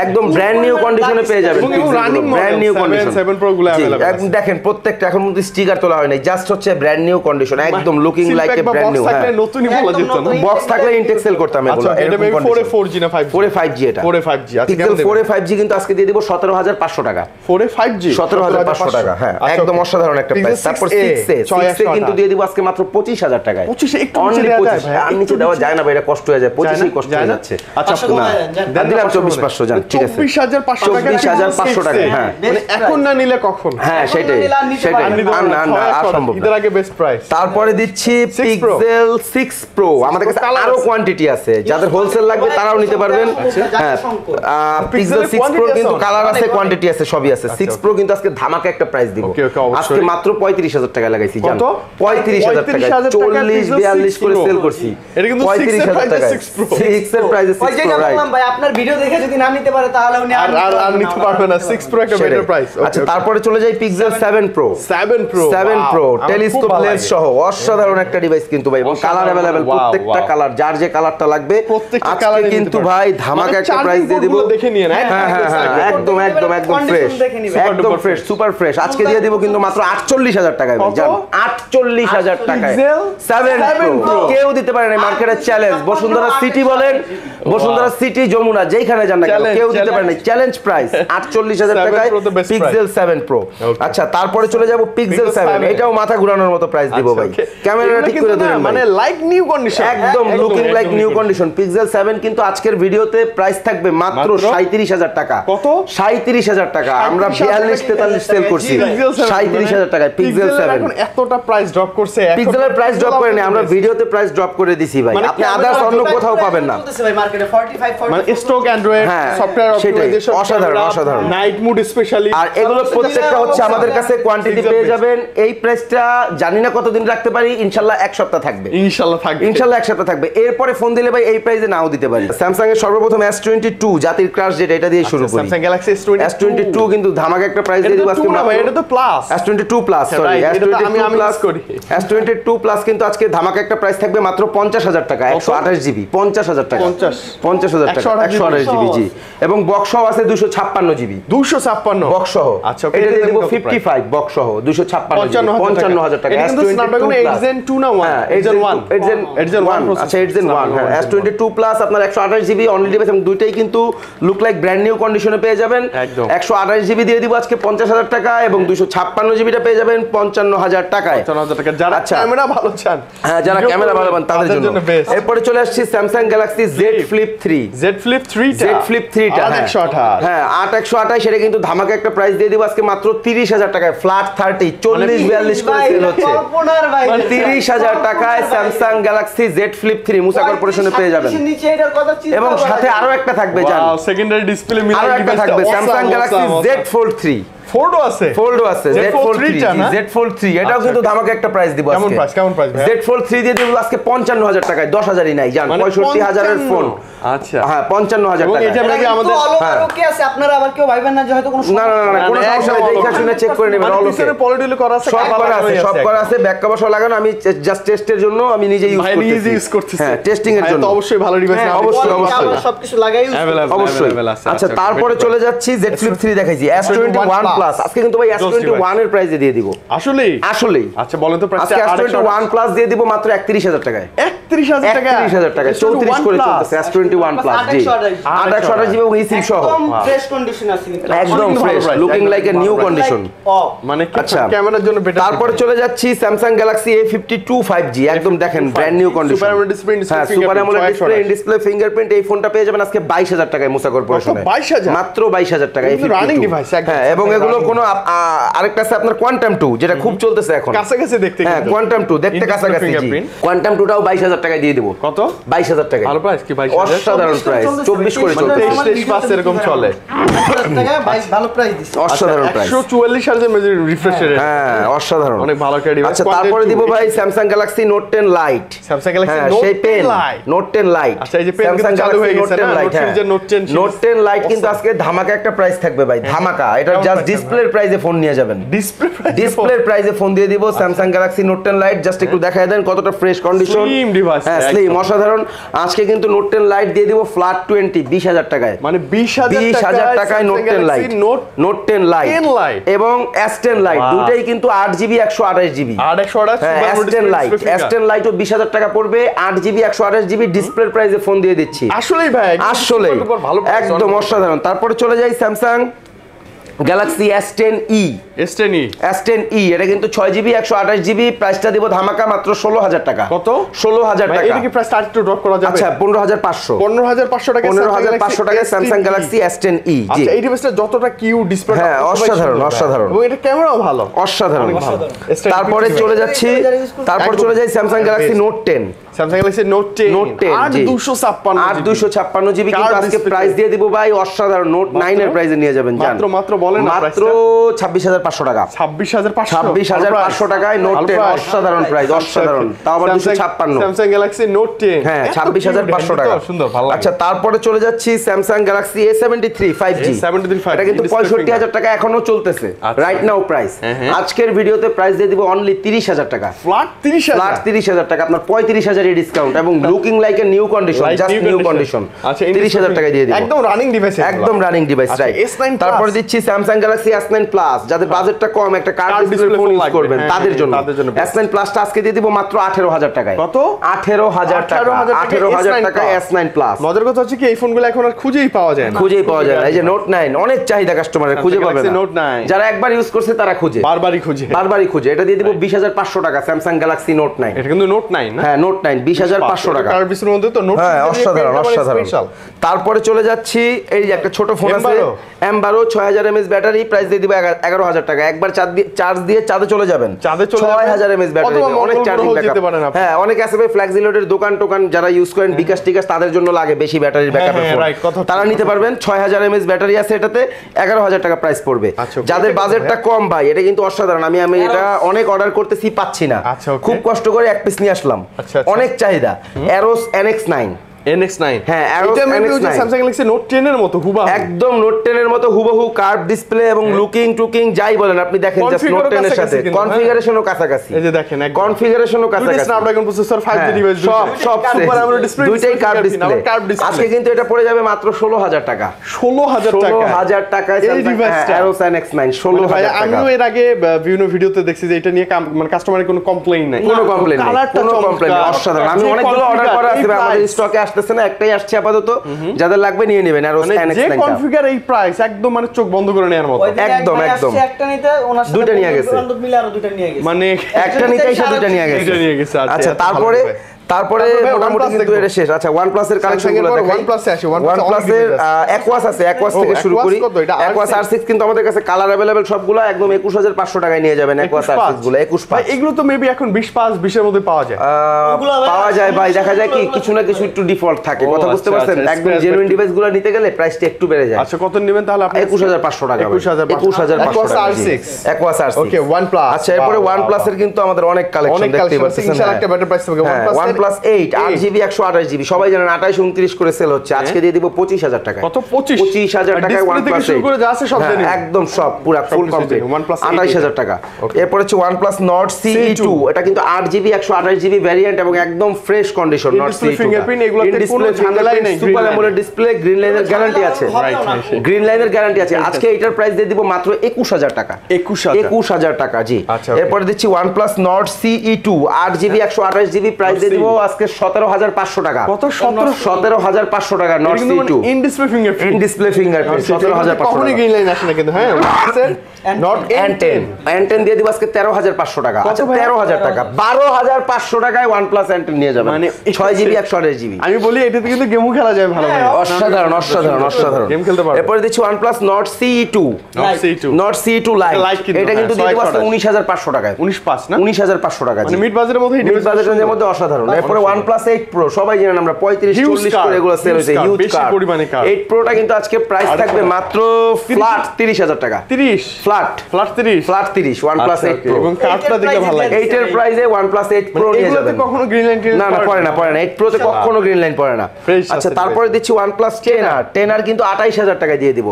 একদম ব্র্যান্ড নিউ কন্ডিশনে পেয়ে যাবেন। brand new condition. seven Pro গুলো अवेलेबल আছে। দেখেন প্রত্যেকটা এখন কিন্তু স্টিকার তোলা হয় নাই, জাস্ট হচ্ছে ব্র্যান্ড নিউ কন্ডিশন, একদম looking like a brand new. Box থাকলে নতুনই বলা যেত না, বক্স থাকলে ইনটেক সেল করতাম এগুলো। আচ্ছা এটা maybe four A four G না five G? Four A five G এটা। ফোর এ ফাইভ জি আচ্ছা কেমন দেব? ফোর এ ফাইভ জি কিন্তু আজকে দিয়ে দিব সতেরো হাজার পাঁচশো টাকা। ফোর এ ফাইভ জি সতেরো হাজার পাঁচশো টাকা, হ্যাঁ একদম অসাধারণ একটা প্রাইস। তারপর সিক্স এ কিন্তু দিয়ে দিব আজকে মাত্র পঁচিশ হাজার টাকায়। পঁচিশ একটু নিচে দেওয়া যায় ভাই? আর নিচে দেওয়া যায় না ভাই, এটা কষ্ট হয়ে যায়, পঁচিশ এই কষ্ট হয়ে যাচ্ছে। আচ্ছা না দাম দিলাম চব্বিশ হাজার পাঁচশো জান, ঠিক আছে চব্বিশ হাজার পাঁচশো টাকা, চব্বিশ হাজার পাঁচশো টাকা, হ্যাঁ মানে এখন না নিলে কখন? হ্যাঁ সেটাই সেটাই, আর না না অসম্ভব, এর আগে বেস্ট প্রাইস। তারপরে দিচ্ছি পিক্সেল সিক্স প্রো, আমাদের কাছে আরো কোয়ান্টিটি আছে, যাদের হোলসেল লাগবে তারাও নিতে পারবেন। হ্যাঁ পিক্সেল সিক্স প্রো কিন্তু কালার আছে, কোয়ান্টিটি আছে, সবই আছে। সিক্স প্রো কিন্তু আজকে ধামাকা একটা প্রাইস দিব, আজকে মাত্র পঁয়ত্রিশ হাজার টাকা লাগাইছি জান, পঁয়ত্রিশ হাজার টাকা, চল্লিশ বিয়াল্লিশ করে সেল করছি। এটা কিন্তু পঁয়ত্রিশ হাজার টাকা সিক্স এর প্রাইস। সিক্স প্রো ভাই আপনার ভিডিও দেখে যদি না নিতে পারে তাহলে উনি আর আর নিতে পারবে না, সিক্স প্রো একটা বেটার প্রাইস। আচ্ছা তারপরে চলে যাই Pixel seven pro, seven pro seven pro telescope lens সহ অসাধারণ একটা ডিভাইস কিন্তু ভাই, এবং কালার अवेलेबल, প্রত্যেকটা কালার যার যে কালারটা লাগবে প্রত্যেকটা কালার কিন্তু ভাই ধামাকা একটা প্রাইস দিয়ে দেব। দেখে নিয়ে না একদম একদম একদম ফ্রেশ, একদম ফ্রেশ, সুপার ফ্রেশ আজকে দিয়ে দেব কিন্তু মাত্র আটচল্লিশ হাজার টাকায় ভাই জান, আটচল্লিশ হাজার টাকায় সেভেন প্রো কেউ দিতে পারে না, মার্কেটে চ্যালেঞ্জ। বসুন্ধরা সিটি বলেন, বসুন্ধরা সিটি যমুনা যেখানে যান না কেন কেউ দিতে পারে না, চ্যালেঞ্জ প্রাইস আটচল্লিশ হাজার টাকায় পিক্সেল সেভেন প্রো। আচ্ছা তারপরে চলে যাব পিক্সেল সেভেন, এটাও মাথা ঘোরানোর মতো প্রাইস দিব ভাই, ক্যামেরাটা ঠিক করে ধরেন মানে লাইক নিউ কন্ডিশন, একদম looking like new condition. Pixel seven কিন্তু আজকের ভিডিওতে প্রাইস থাকবে মাত্র সাঁইত্রিশ হাজার টাকা। কত? সাঁইত্রিশ হাজার টাকা, আমরা বিয়াল্লিশ তেতাল্লিশ সেল করছি সাঁইত্রিশ হাজার টাকায় পিক্সেল সেভেন। এখন এতটা প্রাইস ড্রপ করছে, পিক্সেলের প্রাইস ড্রপ করে না, আমরা ভিডিওতে প্রাইস ড্রপ করে দিছি ভাই, আপনি আদার্স অন্য কোথাও পাবেন না। মানে স্টক অ্যান্ড্রয়েড সফটওয়্যার অপটিমাইজেশন অসাধারণ অসাধারণ, নাইট মোড স্পেশালি, আর এগুলো প্রত্যেকটা হচ্ছে আমাদের কাছে কোয়ান্টিটি পেয়ে যাবেন। এই প্রাইসটা জানি না কতদিন রাখতে পারি, ইনশাআল্লাহ এক সপ্তাহ থাকবে, ইনশাআল্লাহ থাকবে, ইনশাআল্লাহ এক সপ্তাহ থাকবে। এরপরে ফোন দিলে ভাই এই প্রাইসে নাও দিতে পারি। স্যামসাং এর সর্বপ্রথম এস টোয়েন্টি টু জাতির ক্রাশ যেটা, এটা দিয়ে শুরু করি। Samsung Galaxy S twenty two কিন্তু ধামাকা একটা প্রাইস দিয়ে দিব আজকে ভাই, এটা তো plus S twenty two plus sorry S twenty two plus করি, এস টোয়েন্টি টু প্লাস কিন্তু আজকে ধামাকা একটা প্রাইস থাকবে মাত্র পঞ্চাশ হাজার টাকা, একশো আঠাশ জিবি পঞ্চাশ হাজার টাকা, পঞ্চাশ হাজার টাকা একশো আঠাশ জিবি জি, এবং বক্স সহ আছে দুইশো ছাপ্পান্ন জিবি দুইশো ছাপ্পান্ন বক্স সহ। আচ্ছা এটা দিয়ে দেব পঞ্চাশ বক্স সহ দুইশো ছাপ্পান্ন পঞ্চান্ন হাজার টাকা। এটা কিন্তু স্ন্যাপড্রাগন এক্সজেন টু না ওয়ান, এক্সজেন ওয়ান, এক্সজেন এক্সজেন ওয়ান, আচ্ছা এক্সজেন ওয়ান, হ্যাঁ এস টোয়েন্টি টু প্লাস আপনার একশো আঠাশ জিবি অনলি ডিভাইস, এবং দুইটাই কিন্তু লুক লাইক ব্র্যান্ড নিউ কন্ডিশনে পেয়ে যাবেন। একশো আঠাশ জিবি দিয়ে দিব আজকে পঞ্চাশ হাজার টাকা, এবং দুইশো ছাপ্পান্ন জিবি টা পেয়ে যাবেন পঞ্চান্ন হাজার টাকায়, পঞ্চান্ন হাজার টাকা। যারা ক্যামেরা ভালো চান, হ্যাঁ যারা ক্যামেরা ভালো চান তাদের জন্য। এরপরে চলে আসছি Samsung Galaxy Z Flip three, Z Flip three টা, Z Flip থ্রি টা আট একশো আঠাশ, হ্যাঁ আট একশো আঠাশ, এটা কিন্তু ধামাকা একটা প্রাইস দিয়ে দিব আজকে মাত্র তিরিশ হাজার টাকায়, ফ্ল্যাট তিরিশ চল্লিশ বিয়াল্লিশ করে সেল হচ্ছে। তিরিশ হাজার টাকায় Samsung Galaxy Z Flip three Musa Corporation এ পেয়ে যাবেন, এবং সাথে আরো একটা থাকবে জান, সেকেন্ডারি ডিসপ্লে মিলে একটা থাকবে Samsung Galaxy Z Fold three, ফোল্ডও আছে, ফোল্ডও আছে Z Fold three, Z Fold three এটাও কিন্তু ধামাকা একটা প্রাইস দিব আজকে। কেমন প্রাইস? কেমন প্রাইস ভাই? Z Fold থ্রি দিয়ে দিব আজকে পঞ্চান্ন হাজার টাকায়, দশ হাজার ই নাই জান, পঁয়ষট্টি হাজার এর ফোন। আচ্ছা হ্যাঁ পঞ্চান্ন হাজার টাকা, এটা নাকি আমাদের হ্যাঁ ওকে আছে, আপনারা আবার কেউ ভাইবেন না যে হয়তো কোনো না না না কোনো সমস্যা নেই, দেখা শুনে চেক করে নেবেন। অলওকে এর পলিডিল করা আছে, সব করা আছে, সব করা আছে, ব্যাক কভার সহ লাগানো, আমি জাস্ট টেস্টের জন্য আমি নিজে ইউজ করতেছি, আমি নিজে ইউজ করতেছি, হ্যাঁ টেস্টিং এর জন্য, তো অবশ্যই ভালো ডিভাইস না, অবশ্যই অবশ্যই সবকিছু লাগাই ইউজ অবশ্যই। আচ্ছা তারপরে চলে যাচ্ছি Z Flip থ্রি দেখাইছি, S টোয়েন্টি ওয়ান প্লাস আজকে কিন্তু ভাই এস টোয়েন্টি ওয়ান এর প্রাইসে দিয়ে দিব। আসলে আসলে আচ্ছা বলেন তো প্রাইস, আজকে এস টোয়েন্টি ওয়ান প্লাস দিয়ে দিব মাত্র একত্রিশ হাজার টাকায়, একত্রিশ হাজার টাকা, একত্রিশ হাজার টাকা চৌত্রিশ করে চলতেছে এস টোয়েন্টি ওয়ান প্লাস জি, আট একশো আঠাশ জিবি এবং ইসিম সহ, একদম ফ্রেশ কন্ডিশন আছে, একদম fresh looking like a new condition, মানে ক্যামেরার জন্য বেটার। তারপরে চলে যাচ্ছি Samsung Galaxy A fifty two five G, একদম দেখেন brand new condition, super AMOLED display, হ্যাঁ super AMOLED display, in display fingerprint, এই ফোনটা পেয়ে যাবেন আজকে বাইশ হাজার টাকায় Musa Corporation, মাত্র বাইশ হাজার টাকা এই ফোন রানিং ডিভাইস, হ্যাঁ এবং এগুলো কোন আরেকটা আছে আপনার কোয়ান্টাম টু যেটা খুব চলতেছে এখন, কাছাকাছি দেখতে, হ্যাঁ কোয়ান্টাম টু দেখতে কাছাকাছি, কোয়ান্টাম টু টাও বাইশ হাজার টাকা দিয়ে দেব। কত? বাইশ হাজার টাকা, ভালো প্রাইস কি বাইশ হাজার, অসাধারণ প্রাইস, চব্বিশ করে চলতেছে, তেইশ তেইশ পাঁচ এরকম চলে, বাইশ হাজার টাকা বাইশ ভালো প্রাইস দিছে, অসাধারণ প্রাইস, একশো চুয়াল্লিশ হার্জ এর রিফ্রেশ রেট, হ্যাঁ অসাধারণ, অনেক ভালো একটা ডিভাইস। আচ্ছা তারপরে দিব ভাই Samsung Galaxy Note ten Lite, Samsung Galaxy Note ten Note ten Lite, আচ্ছা এই যে পেন কিন্তু চালু হয়ে গেছে না, Note ten Note ten Lite কিন্তু আজকে ধামাকা একটা প্রাইস থাকবে ভাই, ধামাকা, এটা জাস্ট ডিসপ্লের প্রাইসে ফোন নিয়ে যাবেন, ডিসপ্লে প্রাইস, ডিসপ্লের প্রাইসে ফোন দিয়ে দিব Samsung Galaxy Note ten Lite, just একটু দেখায় দেন কতটা ফ্রেশ কন্ডিশন, স্লিম আছে হ্যাঁ স্লিম অসাধারণ আজকে কিন্তু নোট টেন লাইট দিয়ে দেব ফ্ল্যাট টোয়েন্টি বিশ হাজার টাকায় মানে বিশ হাজার টাকায় note ten lite note ten lite এবং এস টেন লাইট দুটেই কিন্তু আট জিবি একশো আঠাশ জিবি আট একশো আঠাশ S ten lite S ten লাইটও বিশ হাজার টাকা পড়বে আট জিবি একশো আঠাশ জিবি ডিসপ্লে প্রাইসে ফোন দিয়ে দিচ্ছি আসলেই ভাই আসলেই একদম অসাধারণ তারপরে চলে যাই Samsung Galaxy S ten E S ten E S ten E এটা কিন্তু ছয় জিবি একশো আঠাশ জিবি প্রাইসটা দেব ধামাকা মাত্র ষোলো হাজার টাকা কত ষোলো হাজার টাকা এটা কি প্রাইস একটু ড্রপ করা যাবে আচ্ছা পনেরো হাজার পাঁচশো পনেরো হাজার পাঁচশো টাকা পনেরো হাজার পাঁচশো টাকা Samsung Galaxy S ten E আচ্ছা এই ডিভাইসটা যতটা কিউ ডিসপ্লে হ্যাঁ অসাধারণ অসাধারণ এবং এটা ক্যামেরাও ভালো অসাধারণ তারপরে চলে যাচ্ছি তারপর চলে যাই Samsung Galaxy Note ten Samsung Galaxy Note ten আট দুই পাঁচ ছয় জিবি কিন্তু আজকে প্রাইস দিয়ে দেব ভাই অসাধারণ Note nine এর প্রাইসে নিয়ে যাবেন জান মাত্র মাত্র মাত্র ছাব্বিশ হাজার পাঁচশো টাকা ছাব্বিশ হাজার পাঁচশো টাকায় নোট টেন অসাধারণ প্রাইস অসাধারণ তাও আবার দুশো ছাপ্পান্ন Samsung Galaxy Note ten হ্যাঁ ছাব্বিশ হাজার পাঁচশো টাকা সুন্দর ভালো আচ্ছা তারপরে চলে যাচ্ছি Samsung Galaxy A seventy-three five G A seventy-three five G এটা কিন্তু পঁয়ষট্টি হাজার টাকা এখনো চলতেছে রাইট নাও প্রাইস আজকের ভিডিওতে প্রাইস দিয়ে দিব অনলি ত্রিশ হাজার টাকা ফ্ল্যাট ত্রিশ হাজার ফ্ল্যাট ত্রিশ হাজার টাকা আপনার পঁয়ত্রিশ হাজার এর ডিসকাউন্ট এবং looking like a new condition just new condition আচ্ছা ত্রিশ হাজার টাকা দিয়ে দিব একদম রানিং ডিভাইস একদম রানিং ডিভাইস রাইট তারপর দিচ্ছি Samsung Galaxy S nine Plus যাদের বাজেটটা কম একটা কার্ড ডিসপ্লে ফোন ইউজ করবেন তাদের জন্য S nine Plus টা আজকে দিয়ে দিব মাত্র আঠারো হাজার টাকায় কত আঠারো হাজার টাকা আঠারো হাজার টাকা S nine Plus মজার কথা হচ্ছে কি এই ফোনগুলো এখন আর খুঁজেই পাওয়া যায় না খুঁজেই পাওয়া যায় না এই যে Note nine অনেক চাহিদা কাস্টমারের খুঁজে পাবে না যারা একবার ইউজ করছে তারা খুঁজে বারবারই খুঁজে বারবারই খুঁজে এটা দিয়ে দিব বিশ হাজার পাঁচশো টাকা Samsung Galaxy Note nine এটা কিন্তু Note nine না হ্যাঁ Note nine বিশ হাজার পাঁচশো টাকা কার্ড ডিসপ্লের মধ্যে তো Note হ্যাঁ অসাধারণ অসাধারণ তারপরে চলে যাচ্ছি এই যে একটা ছোট ফোন আছে M twelve ছয় হাজার এমএএইচ ব্যাটারি প্রাইস দিয়ে দিব এগারো হাজার টাকা একবার চার্জ দিয়ে চাঁদে চলে যাবেন চাঁদে চলে ছয় হাজার এমএএইচ ব্যাটারি অনেক চার্জিং ব্যাকআপ হ্যাঁ অনেক আছে ভাই ফ্ল্যাক্সি লোডের দোকান টোকান যারা ইউজ করেন বিকাশ টিকাশ তাদের জন্য লাগে বেশি ব্যাটারির ব্যাকআপ তারা নিতে পারবেন ছয় হাজার এমএএইচ ব্যাটারি আছে এটাতে এগারো হাজার টাকা প্রাইস পড়বে যাদের বাজেটটা কম ভাই এটা কিন্তু অসাধারণ আমি আমি এটা অনেক অর্ডার করতেছি পাচ্ছি না খুব কষ্ট করে এক পিস নিয়ে আসলাম অনেক চাহিদা এরোস N X nine N X nine হ্যাঁ এটা মেবি যে Samsung Galaxy Note ten এর মতো হুবহু একদম Note ten এর মতো হুবহু কার্ভ ডিসপ্লে এবং লুকিং টুকিং যাই বলেন আপনি দেখেন জাস্ট Note ten এর সাথে কনফিগারেশনও কাছাকাছি এই যে দেখেন কনফিগারেশনও কাছাকাছি দুইটা Snapdragon processor five G device সব সব উপরে আমরা ডিসপ্লে দুইটাই কার্ভ ডিসপ্লে আজকে কিন্তু এটা পড়ে যাবে মাত্র ষোলো হাজার টাকা ষোলো হাজার টাকা ষোলো হাজার টাকায় Samsung এন এক্স nine ষোলো হাজার টাকা আমি এর আগে বিভিন্ন ভিডিওতে দেখছি যে এটা নিয়ে মানে কাস্টমারের কোনো কমপ্লেইন নাই কোনো কমপ্লেইন কোনো কমপ্লেইন অসাধারণ আমি অনেকগুলো অর্ডার করা আছে আমাদের স্টকে আসছে না একটাই আসছে আপাতত যাদের লাগবে নিয়ে নেবেন আর যে কনফিগার এই প্রাইস একদম মানে চোখ বন্ধ করে নেয়ার মতো একদম একদম একটা নিতে ওনার সাথে দুইটা নিয়ে গেছে মিলে আর দুইটা নিয়ে গেছে মানে একটা নিতেই সাথে দুইটা নিয়ে গেছে দুইটা নিয়ে গেছে আচ্ছা তারপরে তারপরে মোটামুটি কিন্তু এর শেষ আচ্ছা OnePlus এর কালেকশনগুলো দেখেন OnePlus আছে OnePlus এর Aquas আছে Aquas থেকে শুরু করি Aquas আর সিক্স কিন্তু আমাদের কাছে কালার अवेलेबल সবগুলো একদম একুশ হাজার পাঁচশো টাকায় নিয়ে যাবেন Aquas আর সিক্স গুলো একুশ ভাই এগুলো তো মেবি এখন বিশ পাঁচ বিশ এর মধ্যে পাওয়া যায় ওগুলো পাওয়া যায় ভাই দেখা যায় কি কিছু না কিছু একটু ডিফল্ট থাকে কথা বুঝতে পারছেন একদম জেনুইন ডিভাইসগুলো নিতে গেলে প্রাইসটা একটু বেড়ে যায় আচ্ছা কত নেবেন তাহলে আপনি একুশ হাজার পাঁচশো টাকা একুশ হাজার পাঁচশো Aquas R six Aquas R six okay OnePlus আচ্ছা এরপরে OnePlus এর কিন্তু আমাদের অনেক কালেকশন দেখতে পাচ্ছেন ইনশাআল্লাহ একটা বেটার প্রাইস হবে OnePlus OnePlus eight eight GB একশো আঠাশ জিবি সবাই জানেন আঠাশ উনত্রিশ করে সেল হচ্ছে আজকে দিয়ে দিব পঁচিশ হাজার টাকায় কত পঁচিশ পঁচিশ হাজার টাকায় OnePlus শুরু করে যা আছে সব জানেন একদম সব পুরো ফুল কমপ্লিট আঠাশ হাজার টাকা এরপর হচ্ছে OnePlus Nord C E two এটা কিন্তু আট জিবি একশো আঠাশ জিবি ভেরিয়েন্ট এবং একদম fresh condition Nord C E two fingerprint এগুলোতে কোনো ঝামেলা নাই সুপার অ্যামোলেড ডিসপ্লে গ্রিন লাইনের গ্যারান্টি আছে গ্রিন লাইনের গ্যারান্টি আছে আজকে এটার প্রাইস দিয়ে দিব মাত্র একুশ হাজার টাকা একুশ হাজার টাকা জি এরপর দিচ্ছি OnePlus Nord C E two আট জিবি একশো আঠাশ জিবি প্রাইস দিব আজকে সতেরো হাজার পাঁচশো টাকা কত সতেরো হাজার পাঁচশো টাকা Nord C E two in display fingerprint in display fingerprint সতেরো হাজার পাঁচশো কখনো গ্রিন লাইন আসে না কিন্তু হ্যাঁ Nord এন টেন দিয়ে দিব আজকে তেরো হাজার পাঁচশো টাকা আচ্ছা তেরো হাজার টাকা বারো হাজার পাঁচশো টাকায় OnePlus এন টেন নিয়ে যাবেন মানে ছয় জিবি একশো আঠাশ জিবি আমি বলি এটাতে কিন্তু গেমও খেলা যায় ভালো ভাই অসাধারণ অসাধারণ অসাধারণ গেম খেলতে পারবে এরপর দিচ্ছি OnePlus Nord C E two Nord C E two Nord C E two Lite এটা কিন্তু দিয়ে দিব আজকে উনিশ হাজার পাঁচশো টাকায় উনিশ পাঁচ না উনিশ হাজার পাঁচশো টাকা মানে মিড বাজেটের মধ্যে মিড বাজেটের মধ্যে অসাধারণ এরপরে OnePlus eight Pro সবাই জানেন আমরা পঁয়ত্রিশ চল্লিশ করে এগুলো সেল হইছে হিউজ কার্ড eight Pro টা কিন্তু আজকে প্রাইস থাকবে মাত্র ফ্ল্যাট ত্রিশ হাজার টাকা ত্রিশ ফ্ল্যাট ফ্ল্যাট ত্রিশ ফ্ল্যাট ত্রিশ OnePlus eight Pro এবং কার্ডটা দেখে ভালো লাগে eight এর প্রাইসে OnePlus eight Pro নিয়ে যাবেন এগুলোতে কখনো গ্রিন লাইন না না পড়ে না পড়ে না eight Pro তে কখনো গ্রিন লাইন পড়ে না আচ্ছা তারপরে দিচ্ছি OnePlus ten R ten R কিন্তু আঠাশ হাজার টাকা দিয়ে দিব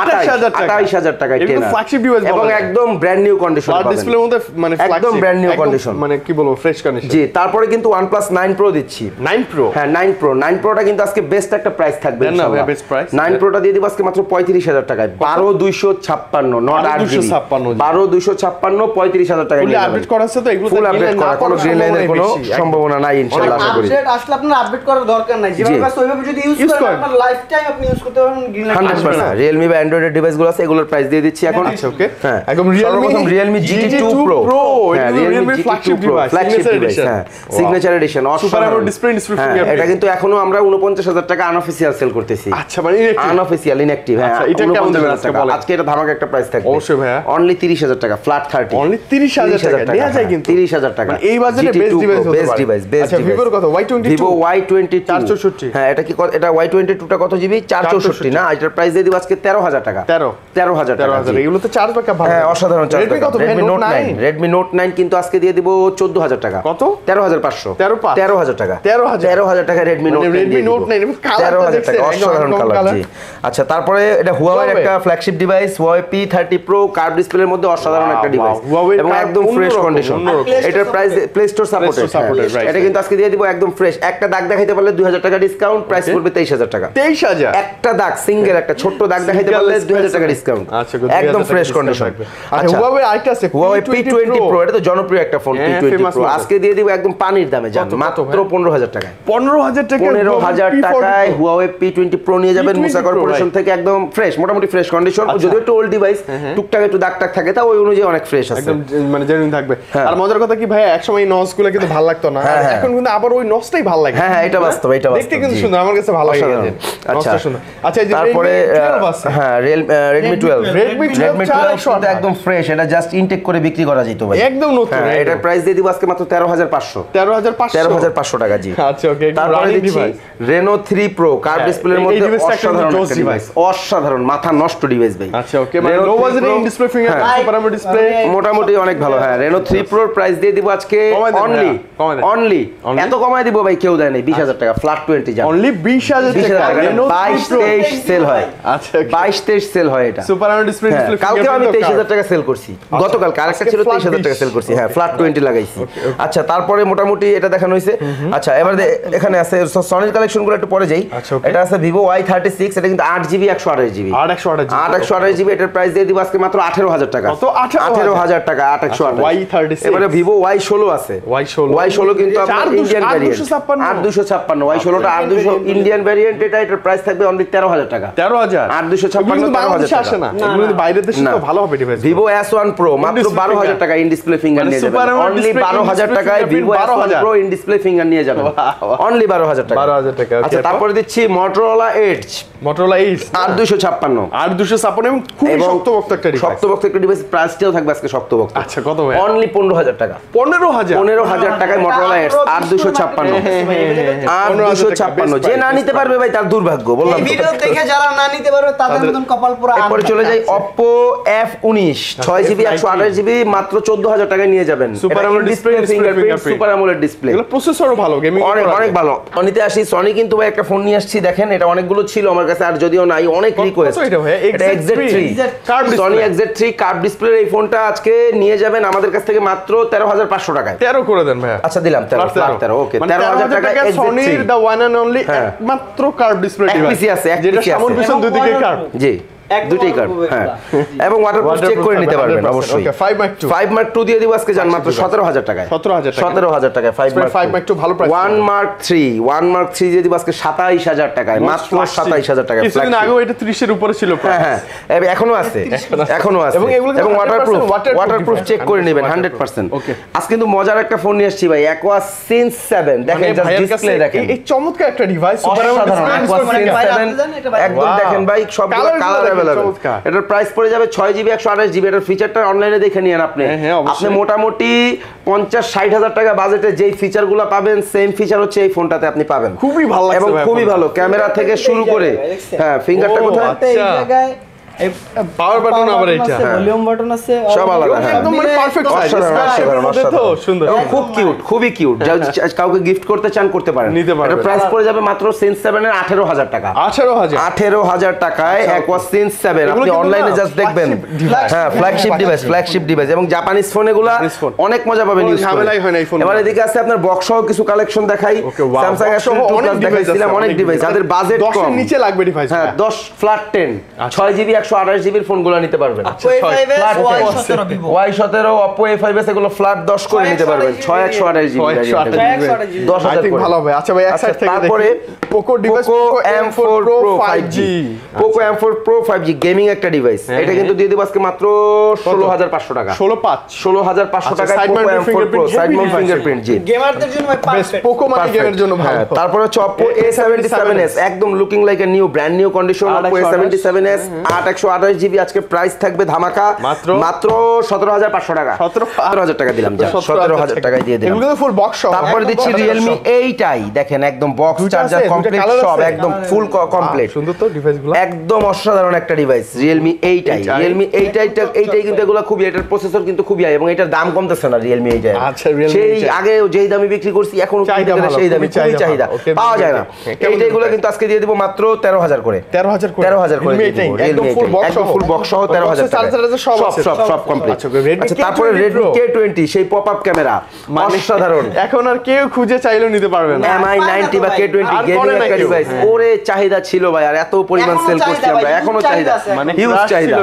আটাইশ হাজার টাকায় টেনার ফ্ল্যাগশিপ ডিভাইস এবং একদম ব্র্যান্ড নিউ কন্ডিশন পাবেন। আর ডিসপ্লের মধ্যে মানে ফ্ল্যাগশিপ একদম ব্র্যান্ড নিউ কন্ডিশন, মানে কি বলবো, ফ্রেশ কন্ডিশন। জি, তারপরে কিন্তু OnePlus nine pro দিচ্ছি। nine pro, হ্যাঁ nine pro, nine proটা কিন্তু আজকে বেস্ট একটা প্রাইস থাকবে ইনশাআল্লাহ। nine proটা দিয়ে দিব আজকে মাত্র পঁয়ত্রিশ হাজার টাকায়। বারো দুইশো ছাপ্পান্ন, নট আট দুইশো ছাপ্পান্ন, বারো দুইশো ছাপ্পান্ন পঁয়ত্রিশ হাজার টাকায় ফুল আপডেট করা আছে। তো এগুলো ফুল আপডেট করা, কোনো গ্রিন লাইনের কোনো সম্ভাবনা নাই ইনশাআল্লাহ। আশা করি আপডেট আসলে আপনার আপডেট করার দরকার নাই, যেভাবে সেভাবে যদি ইউজ করেন আপনার লাইফ টাইম আপনি ইউজ করতে পারবেন। Green line hundred percent Realme বা Android ডিভাইসগুলো আছে, এগুলোর প্রাইস দিয়ে দিচ্ছি এখন। আচ্ছা ওকে, হ্যাঁ একদম Realme Realme G T two pro, হ্যাঁ Realme flagship device, flagship device, হ্যাঁ সিগনেচার এডিশন, সুপার আরো ডিসপ্লে ডিসক্রিপশন। এটা কিন্তু এখনো আমরা উনপঞ্চাশ হাজার টাকা আনঅফিশিয়াল সেল করতেছি। আচ্ছা মানে আনঅফিশিয়াল ইনঅ্যাকটিভ, হ্যাঁ এটা কেমন দেবেন আজকে বলেন? আজকে এটা ধামাকা একটা প্রাইস থাকবে অবশ্যই ভাইয়া, অনলি তিরিশ হাজার টাকা, ফ্ল্যাট তিরিশ, অনলি তিরিশ হাজার টাকা দেয়া যায় কিন্তু। তিরিশ হাজার টাকা মানে এই বাজেটে বেস্ট ডিভাইস হতে পারে, বেস্ট ডিভাইস, বেস্ট। আচ্ছা Vivo কত? Y twenty two, Vivo Y twenty two চারশো চৌষট্টি, হ্যাঁ এটা কি, এটা ওয়াই টোয়েন্টি টু টা কত জিবি? চারশো চৌষট্টি, না এটার প্রাইস দিয়ে দিব আজকে তেরো হাজার টাকা। তেরো তেরো হাজার টাকা, এগুলো তো চার্জ ব্যাকআপ ভালো, হ্যাঁ অসাধারণ charge. Redmi Note nine, Redmi Note nine কিন্তু আজকে দিয়ে দিব চৌদ্দ হাজার টাকা। কত? তেরো হাজার পাঁচশো, তেরো হাজার টাকা, তেরো হাজার টাকা Redmi Note Redmi Note nine এর কালার দেখছেন, অসাধারণ কালার। জি আচ্ছা, তারপরে এটা Huawei এর একটা flagship device Huawei P thirty pro, curve ডিসপ্লের মধ্যে অসাধারণ একটা ডিভাইস এবং একদম ফ্রেশ কন্ডিশন। এটার প্রাইস প্লে স্টোর সাপোর্টেড, এটা কিন্তু আজকে দিয়ে দিব একদম ফ্রেশ। একটা দাগ দেখাইতে পারলে দুই হাজার টাকা ডিসকাউন্ট, প্রাইস পড়বে তেইশ হাজার টাকা। তেইশ হাজার একটা দাগ, সিঙ্গেল একটা ছোট দাগ দেখাইতে পারলে দুই হাজার টাকা ডিসকাউন্ট। আচ্ছা একদম ফ্রেশ কন্ডিশন। আচ্ছা Huawei আইটা আছে Huawei পি টোয়েন্টি প্রো, এটা তো জনপ্রিয় একটা ফোন পি টোয়েন্টি প্রো, আজকে দিয়ে দিব একদম পানির দামে জান, মাত্র পনেরো হাজার টাকায়। পনেরো হাজার টাকা, পনেরো হাজার টাকায় Huawei পি টোয়েন্টি প্রো নিয়ে যাবেন Musa Corporation থেকে, একদম ফ্রেশ, মোটামুটি ফ্রেশ কন্ডিশন। যদিও একটু ওল্ড ডিভাইস, টুকটাক একটু দাগ টাক থাকে, তাও ওই অনুযায়ী অনেক ফ্রেশ আছে, একদম মানে জেনুইন থাকবে। আর মজার কথা কি ভাই, একসময় এই নসগুলো কিন্তু ভালো লাগতো না, এখন কিন্তু আবার ওই নসটাই ভালো লাগে। হ্যাঁ হ্যাঁ এটা বাস্তব, এটা বাস্তব, দেখতে কিন্তু সুন্দর, আমার কাছে ভালো লাগে নসটা সুন্দর। আচ্ছা এই যে হ্যাঁ Redmi twelve, Redmi twelve একদম ফ্রেশ, এটা জাস্ট ইনটেক করে বিক্রি করা যেত ভাই, একদম নতুন। এটার প্রাইস দিয়ে দিব আজকে মাত্র তেরো হাজার পাঁচশো, তেরো হাজার পাঁচশো টাকা। জি আচ্ছা ওকে, তারপরে দিচ্ছি Reno three pro, কার্ভ ডিসপ্লের মধ্যে অসাধারণ একটা ডিভাইস, অসাধারণ মাথা নষ্ট ডিভাইস ভাই। আচ্ছা ওকে, মানে low budget in display finger super AMOLED display মোটামুটি অনেক ভালো। হ্যাঁ Reno three pro এর প্রাইস দিয়ে দিব আজকে অনলি অনলি এত কমায় দিব ভাই, কেউ দেয় না, বিশ হাজার টাকা, ফ্ল্যাট টোয়েন্টি জান, অনলি বিশ হাজার টাকা। Reno বাইশ তেইশ সেল হয়, আচ্ছা বাইশ তেইশ সেল হয়। এটা সুপার আমোলেড ডিসপ্লে, কালকে আমি তেইশ হাজার টাকা সেল করছি, গতকাল আরেকটা ছিল তেইশ হাজার টাকা সেল করছি, হ্যাঁ ফ্ল্যাট টোয়েন্টি লাগাইছি। আচ্ছা তারপরে মোটামুটি এটা দেখানো হইছে। আচ্ছা এবারে এখানে আছে Sony কালেকশনগুলো একটু পরে যাই। এটা আছে Vivo ওয়াই থার্টি সিক্স, এটা কিন্তু আট জিবি একশো আঠাশ জিবি, আট একশো আঠাশ জিবি, এটার প্রাইস দিয়ে দিব আজকে মাত্র আঠারো হাজার টাকা। কত? আঠারো হাজার টাকা, আট একশো আঠাশ ওয়াই থার্টি সিক্স। এবারে Vivo ওয়াই সিক্সটিন আছে, ওয়াই সিক্সটিন কিন্তু আপনার ইন্ডিয়ান ভ্যারিয়েন্ট, আট দুইশো ছাপ্পান্ন, ওয়াই সিক্সটিনটা আট দুইশো ইন্ডিয়ান ভ্যারিয়েন্ট, এটা এটার প্রাইস থাকবে অনলি তেরো হাজার টাকা। তেরো হাজার আট দুইশো ছাপ্পান্ন তেরো হাজার আসে না, কিন্তু বাইরে দেশে তো ভালো হবে device. Vivo S one pro মাত্র বারো হাজার টাকা ইন ডিসপ্লে ফিঙ্গার নিয়ে যাবেন, অনলি বারো হাজার টাকায় Vivo S one pro in display finger নিয়ে যাবেন, অনলি বারো হাজার টাকা, বারো হাজার টাকা। আচ্ছা তারপরে দিচ্ছি Motorola Edge, Motorola Edge আট দুইশো ছাপ্পান্ন, আট দুইশো ছাপ্পান্ন এবং খুব শক্তপোক্ত একটা ডিভাইস, শক্তপোক্ত একটা ডিভাইস, প্রাইসটাও থাকবে আজকে শক্তপোক্ত। আচ্ছা কত ভাই? অনলি পনেরো হাজার টাকা, পনেরো হাজার পনেরো হাজার টাকায় Motorola Edge আট দুইশো ছাপ্পান্ন, আট দুইশো ছাপ্পান্ন। যে না নিতে পারবে ভাই তার দুর্ভাগ্য, বললাম এই ভিডিও দেখে যারা না নিতে পারবে তাদের মতন কপাল পুরা। এরপর চলে যাই OPPO এফ উনিশ, ছয় জিবি একশো আঠাশ জিবি মাত্র চৌদ্দ হাজার টাকায় নিয়ে যাবেন, super AMOLED display, fingerprint super AMOLED display, এগুলো প্রসেসরও ভালো, গেমিং অনেক ভালো। অনিতে আসি Sony কিন্তু ভাই একটা ফোন নিয়ে আসছি, দেখেন এটা অনেকগুলো ছিল আমার কাছে আর যদিও নাই, অনেক রিকোয়েস্ট। এটা ভাই X Z three, Sony X Z three curve ডিসপ্লের এই ফোনটা আজকে নিয়ে যাবেন আমাদের কাছ থেকে মাত্র তেরো হাজার পাঁচশো টাকায়। তেরো করে দেন ভাই, আচ্ছা দিলাম তেরো তেরো, ওকে তেরো হাজার টাকা Sony এর দা ওয়ান এন্ড অনলি মাত্র কার্ভ ডিসপ্লে ডিভাইস আছে, যেটা সামন পিছন দুই দিকে কার্ভ। জি দুইটাই কার্ড, হ্যাঁ এবং ওয়াটারপ্রুফ চেক করে নিতে পারবেন অবশ্যই। Okay five mark two, five mark two দিয়ে দিব আজকে জান মাত্র সতেরো হাজার টাকায়, সতেরো হাজার টাকা, সতেরো হাজার টাকায় ফাইভ মার্ক টু ভালো price. One mark three, one mark three দিয়ে দিব আজকে সাতাইশ হাজার টাকায়, মাত্র সাতাইশ হাজার টাকায়। কিছুদিন আগে এটা ত্রিশ এর উপরে ছিল, হ্যাঁ এখনো আছে, এখনো আছে এবং ওয়াটারপ্রুফ, ওয়াটারপ্রুফ চেক করে নেবেন হান্ড্রেড পার্সেন্ট। ওকে আজ কিন্তু মজার একটা ফোন নিয়ে আসছি ভাই, Aqua Sense seven, দেখেন জাস্ট ডিসপ্লে দেখেন, এই চমৎকার একটা ডিভাইস, সুপার আমোলেড একদম, দেখেন ভাই সব কালার চমৎকার। এটার প্রাইস পড়ে যাবে ছয় জিবি একশো আঠাশ জিবি, এটার ফিচারটা অনলাইনে দেখে নিন আপনি, আপনি মোটামুটি পঞ্চাশ ষাট হাজার টাকা বাজেটে যেই ফিচারগুলো পাবেন সেম ফিচার হচ্ছে এই ফোনটাতে আপনি পাবেন, খুবই ভালো লাগছে এবং খুবই ভালো ক্যামেরা থেকে শুরু করে। হ্যাঁ ফিঙ্গারটা কোথায়? এই জায়গায় পাওয়ার বাটন আবার এটা ভলিউম বাটন আছে সব আলাদা একদম মানে পারফেক্ট তো সুন্দর খুব কিউট খুবই কিউট কাউকে গিফট করতে চান করতে পারেন এটা প্রাইস পড়ে যাবে মাত্র সেন্স সেভেন এর আঠারো হাজার টাকা আঠারো হাজার টাকায় অ্যাকোয়া সেন্স সেভেন আপনি অনলাইনে জাস্ট দেখবেন হ্যাঁ ফ্ল্যাগশিপ ডিভাইস ফ্ল্যাগশিপ ডিভাইস এবং জাপানিজ ফোন এগুলা অনেক মজা পাবেন ইউজ ঝামেলাই হয় না এই ফোন এবারে এদিকে আছে আপনার বক্স সহ কিছু কালেকশন দেখাই Samsung এর সহ অনেক ডিভাইস আছে অনেক ডিভাইস যাদের বাজেট কম দশ এর নিচে লাগবে ডিভাইস হ্যাঁ দশ ফ্ল্যাট দশ ছয় জিবি একশো আঠাশ জিবি এর ফোনগুলো নিতে পারবেন Y seven OPPO A five S এগুলো ফ্ল্যাট দশ করে নিতে পারবেন ছয় একশো আঠাশ জিবি দশ হাজার ভালো হবে আচ্ছা ভাই এক সাইড থেকে তারপরে Poco device Poco M four Pro five G Poco M four Pro five G gaming একটা ডিভাইস এটা কিন্তু দিয়ে দিব আজকে মাত্র ষোলো হাজার পাঁচশো টাকা ষোলো হাজার পাঁচশো টাকা side mount fingerprint side mount fingerprint জি গেমারদের জন্য পারফেক্ট Poco মানে গেমের জন্য ভালো তারপরে OPPO A seventy seven S একদম looking like a new brand new condition OPPO A seventy seven S আট একশো আঠাশ জিবি আজকে প্রাইস থাকবে ধামাকা মাত্র সতেরো হাজার পাঁচশো টাকা সতেরো হাজার টাকা দিলাম যা সতেরো হাজার টাকায় দিয়ে দিলাম এগুলো তো ফুল বক্স সহ তারপরে দিচ্ছি Realme এইট আই দেখেন একদম বক্স চার্জার কমপ্লিট সব একদম ফুল কমপ্লিট সুন্দর তো ডিভাইসগুলো একদম অসাধারণ একটা device Realme eight I Realme eight I টা এইটাই কিন্তু এগুলো খুব এটার প্রসেসর কিন্তু খুবই আই এবং এটার দাম কমতেছে না Realme এইট আই আচ্ছা Realme সেই আগে যেই দামে বিক্রি করছি এখন সেই দামে খুবই চাহিদা পাওয়া যায় না এইটাগুলো কিন্তু আজকে দিয়ে দেব মাত্র তেরো হাজার করে তেরো হাজার করে তেরো হাজার করে একদম ফুল বক্স ফুল বক্স সহ তেরো হাজার টাকা সব সব সব কমপ্লিট আচ্ছা তারপরে Redmi কে টোয়েন্টি সেই পপআপ ক্যামেরা অসাধারণ এখন আর কেউ খুঁজে চাইলেও নিতে পারবে না এম আই নাইনটি বা কে টোয়েন্টি গেমিং একটা ডিভাইস ওরে চাহিদা ছিল ভাই আর এত পরিমাণ সেল করছি আমরা এখনো চাহিদা মানে হিউজ চাহিদা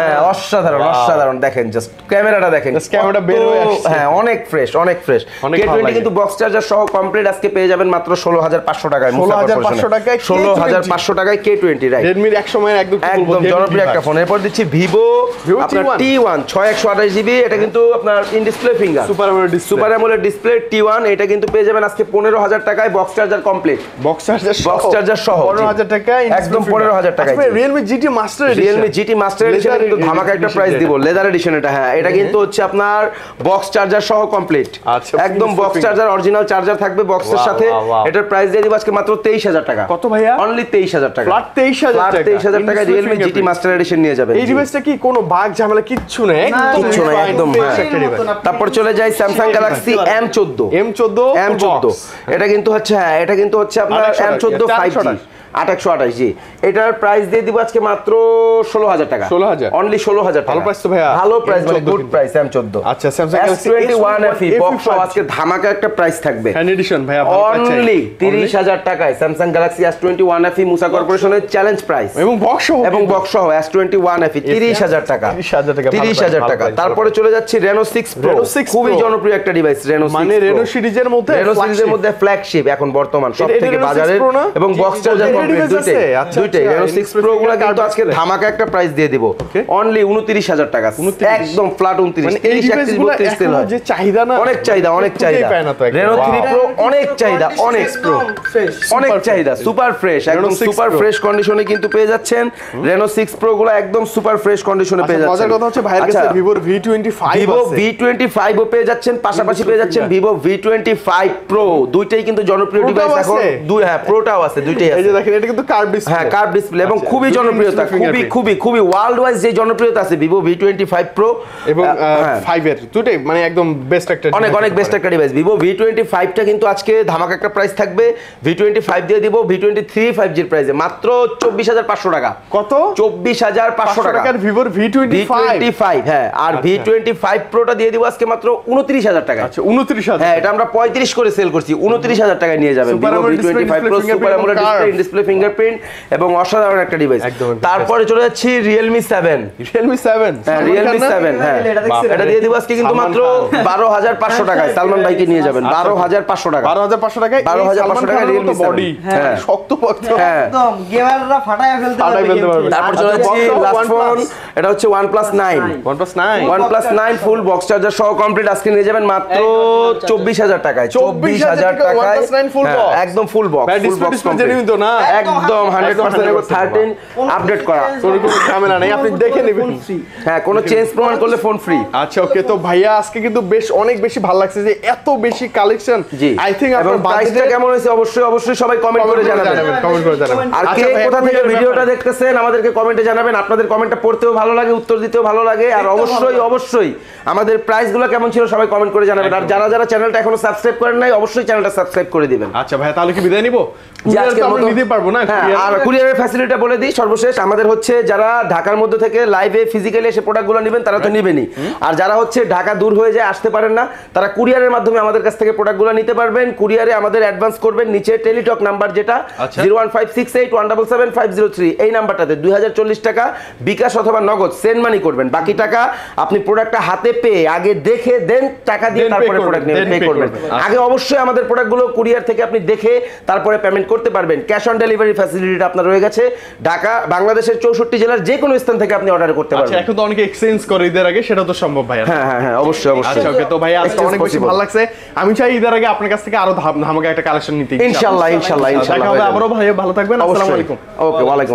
হ্যাঁ অসাধারণ অসাধারণ দেখেন জাস্ট ক্যামেরাটা দেখেন জাস্ট ক্যামেরাটা বের হয়ে আসছে হ্যাঁ অনেক ফ্রেশ অনেক ফ্রেশ কে টোয়েন্টি কিন্তু বক্স চার্জার সহ কমপ্লিট আজকে পেয়ে যাবেন মাত্র ষোলো হাজার পাঁচশো টাকায় Musa Corporation টাকায় ষোলো হাজার পাঁচশো টাকায় কে টোয়েন্টি রাইট Redmi এর একসময়ের একদম একদম জনপ্রিয় একটা ফোন এরপর দিচ্ছি Vivo আপনার টি ওয়ান ছয় একশো আঠাশ জিবি এটা কিন্তু আপনার in display finger super AMOLED super AMOLED display টি ওয়ান এটা কিন্তু পেয়ে যাবেন আজকে পনেরো হাজার টাকায় box charger complete box charger box charger সহ পনেরো হাজার টাকায় একদম পনেরো হাজার টাকায় আপনি Realme GT master edition Realme GT master edition কিন্তু ধামাকা একটা প্রাইস দিব লেদার এডিশন এটা হ্যাঁ এটা কিন্তু হচ্ছে আপনার বক্স চার্জার সহ কমপ্লিট একদম বক্স চার্জার অরিজিনাল চার্জার থাকবে বক্সের সাথে এটার প্রাইস দিয়ে দিব আজকে মাত্র তেইশ হাজার টাকা কত ভাইয়া অনলি তেইশ হাজার টাকা ফ্ল্যাট তেইশ হাজার টাকা Realme জিটি মাস্টার এডিশন নিয়ে যাবেন এই ডিভাইসটা কি কোনো ভাগ ঝামেলা কিচ্ছু না কিচ্ছু না একদম তারপর চলে যাই Samsung Galaxy এম চোদ্দ এম চোদ্দ এম চোদ্দ এটা কিন্তু হচ্ছে হ্যাঁ এটা কিন্তু হচ্ছে আপনার এম চোদ্দ ফাইভ জি আট একশো আঠাশ জি এটার প্রাইস দিয়ে দিব আজকে মাত্র ষোলো হাজার টাকা ষোলো হাজার অনলি ষোলো হাজার টাকা ভালো প্রাইস তো ভাইয়া ভালো প্রাইস মানে গুড প্রাইস এম চোদ্দ আচ্ছা Samsung Galaxy S twenty one F E box আজকে ধামাকা একটা প্রাইস থাকবে হ্যান্ড এডিশন ভাই আপনাদের কাছে অনলি তিরিশ হাজার টাকায় Samsung Galaxy S twenty one F E Musa Corporation এর চ্যালেঞ্জ প্রাইস এবং বক্স সহ এবং বক্স সহ S twenty one F E তিরিশ হাজার টাকা তিরিশ হাজার টাকা তিরিশ হাজার টাকা তারপরে চলে যাচ্ছি Reno সিক্স Pro খুবই জনপ্রিয় একটা ডিভাইস Reno সিক্স মানে Reno সিরিজের মধ্যে Reno সিরিজের মধ্যে ফ্ল্যাগশিপ এখন বর্তমান সবথেকে বাজারে এবং বক্স চার্জার দুইটাই Reno সিক্স Pro গুলো কিন্তু আজকে ধামাকা একটা প্রাইস দিয়ে দিব অনলি উনত্রিশ হাজার টাকা একদম ফ্ল্যাট উনত্রিশ মানে ত্রিশ একত্রিশ বত্রিশ তেল হয় যে চাহিদা না অনেক চাহিদা অনেক চাহিদা Reno থ্রি Pro অনেক চাহিদা অনেক Pro অনেক চাহিদা সুপার ফ্রেশ একদম সুপার ফ্রেশ কন্ডিশনে কিন্তু পেয়ে যাচ্ছেন Reno সিক্স Pro গুলো একদম সুপার ফ্রেশ কন্ডিশনে পেয়ে যাচ্ছেন মজার কথা হচ্ছে ভাইয়ের কাছে Vivo V twenty five Vivo V twenty five ও পেয়ে যাচ্ছেন পাশাপাশি পেয়ে যাচ্ছেন Vivo V twenty five Pro দুইটাই কিন্তু জনপ্রিয় ডিভাইস এখন দুই হ্যাঁ Proটাও আছে দুইটাই আছে এই যে দেখেন এটা কিন্তু কার্ভ ডিসপ্লে হ্যাঁ কার্ভ ডিসপ্লে এবং খুবই জনপ্রিয়তা খুবই খুবই খুবই ওয়ার্ল্ড ওয়াইজ যে জনপ্রিয়তা আছে Vivo V twenty five Pro এবং ফাইভ এর দুটোই মানে একদম বেস্ট একটা অনেক অনেক বেস্ট একটা device Vivo V twenty five টা কিন্তু আজকে ধামাকা একটা প্রাইস থাকবে ভি টোয়েন্টি ফাইভ দিয়ে দিব V twenty three five G এর প্রাইসে মাত্র চব্বিশ হাজার পাঁচশো টাকা কত চব্বিশ হাজার পাঁচশো টাকার Vivo ভি টোয়েন্টি ফাইভ হ্যাঁ আর ভি টোয়েন্টি ফাইভ Pro টা দিয়ে দিব আজকে মাত্র উনত্রিশ হাজার টাকা আচ্ছা উনত্রিশ হাজার হ্যাঁ এটা আমরা পঁয়ত্রিশ করে সেল করছি উনত্রিশ হাজার টাকায় নিয়ে যাবেন Vivo V twenty five Pro super AMOLED display fingerprint এবং অসাধারণ একটা ডিভাইস তারপরে চলে যাচ্ছি Realme সেভেন Realme সেভেন হ্যাঁ Realme সেভেন হ্যাঁ এটা দিয়ে দিব আজকে কিন্তু মাত্র বারো হাজার পাঁচশো টাকায় সালমান ভাইকে নিয়ে যাবেন বারো হাজার পাঁচশো টাকা বারো হাজার পাঁচশো টাকায় বারো হাজার পাঁচশো টাকায় Realme বডি হ্যাঁ শক্তপোক্ত একদম গেমাররা ফাটায়া ফেলতে পারবে তারপর চলে যাচ্ছি লাস্ট ফোন এটা হচ্ছে OnePlus nine OnePlus nine OnePlus nine full box charger সহ কমপ্লিট আজকে নিয়ে যাবেন মাত্র চব্বিশ হাজার টাকায় চব্বিশ হাজার টাকায় OnePlus নাইন ফুল বক্স একদম full box full box complete না একদম একশো পার্সেন্ট এর থার্টিন আপডেট করা, কোনো কিছু ঝামেলা নাই, আপনি দেখে নেবেন। হ্যাঁ, কোনো চেঞ্জ প্রমাণ করলে ফোন ফ্রি। আচ্ছা ওকে, তো ভাইয়া আজকে কিন্তু বেশ অনেক বেশি ভালো লাগছে যে এত বেশি কালেকশন। আই থিং আপনার বাজেটটা কেমন হয়েছে অবশ্যই অবশ্যই সবাই কমেন্ট করে জানাবেন, কমেন্ট করে জানাবেন। আর কে কোথা থেকে ভিডিওটা দেখতেছেন আমাদেরকে কমেন্টে জানাবেন, আপনাদের কমেন্টটা পড়তেও ভালো লাগে, উত্তর দিতেও ভালো লাগে। আর অবশ্যই অবশ্যই আমাদের প্রাইসগুলো কেমন ছিল সবাই কমেন্ট করে জানাবেন। আর যারা যারা চ্যানেলটা এখনো সাবস্ক্রাইব করেন নাই অবশ্যই চ্যানেলটা সাবস্ক্রাইব করে দিবেন। আচ্ছা ভাইয়া তাহলে কি বিদায় নিব? যারা ঢাকার মধ্যে থেকে লাইভে ফিজিক্যালি এসে প্রোডাক্টগুলো নেবেন তারা তো নেবেনই, আর যারা হচ্ছে ঢাকা দূর হয়ে যায় আসতে পারেন না তারা কুরিয়ারের মাধ্যমে আমাদের কাছ থেকে প্রোডাক্টগুলো নিতে পারবেন। কুরিয়ারে আমাদের অ্যাডভান্স করবেন নিচে টেলিটক নাম্বার যেটা zero one five six eight one seven seven five zero three, এই নাম্বারটাতে দুই হাজার চল্লিশ টাকা বিকাশ অথবা নগদ সেন্ড মানি করবেন। বাকি টাকা আপনি প্রোডাক্টটা হাতে পেয়ে আগে দেখে দেন, টাকা দিয়ে তারপরে প্রোডাক্ট নেবেন, পে করবেন। আগে অবশ্যই আমাদের প্রোডাক্টগুলো কুরিয়ার থেকে আপনি দেখে তারপরে পেমেন্ট করতে পারবেন। ক্যাশ অন ডেলিভারি ফ্যাসিলিটিটা আপনার রয়ে গেছে, ঢাকা বাংলাদেশের চৌষট্টি জেলার যে কোনো স্থান থেকে আপনি অর্ডার করতে পারবেন। আচ্ছা এখন তো অনেকে এক্সচেঞ্জ করে ঈদের আগে, সেটা তো সম্ভব ভাই? হ্যাঁ হ্যাঁ হ্যাঁ অবশ্যই অবশ্যই। আচ্ছা ওকে, তো ভাই আজকে অনেক বেশি ভালো লাগছে, আমি চাই ঈদের আগে আপনার কাছ থেকে আরো ধামাকা একটা কালেকশন নিতে ইনশাআল্লাহ ইনশাআল্লাহ ইনশাআল্লাহ। দেখা হবে আবারো ভাই, ভালো থাকবেন, আসসালামু আলাইকুম। ওকে ওয়ালাইকুম।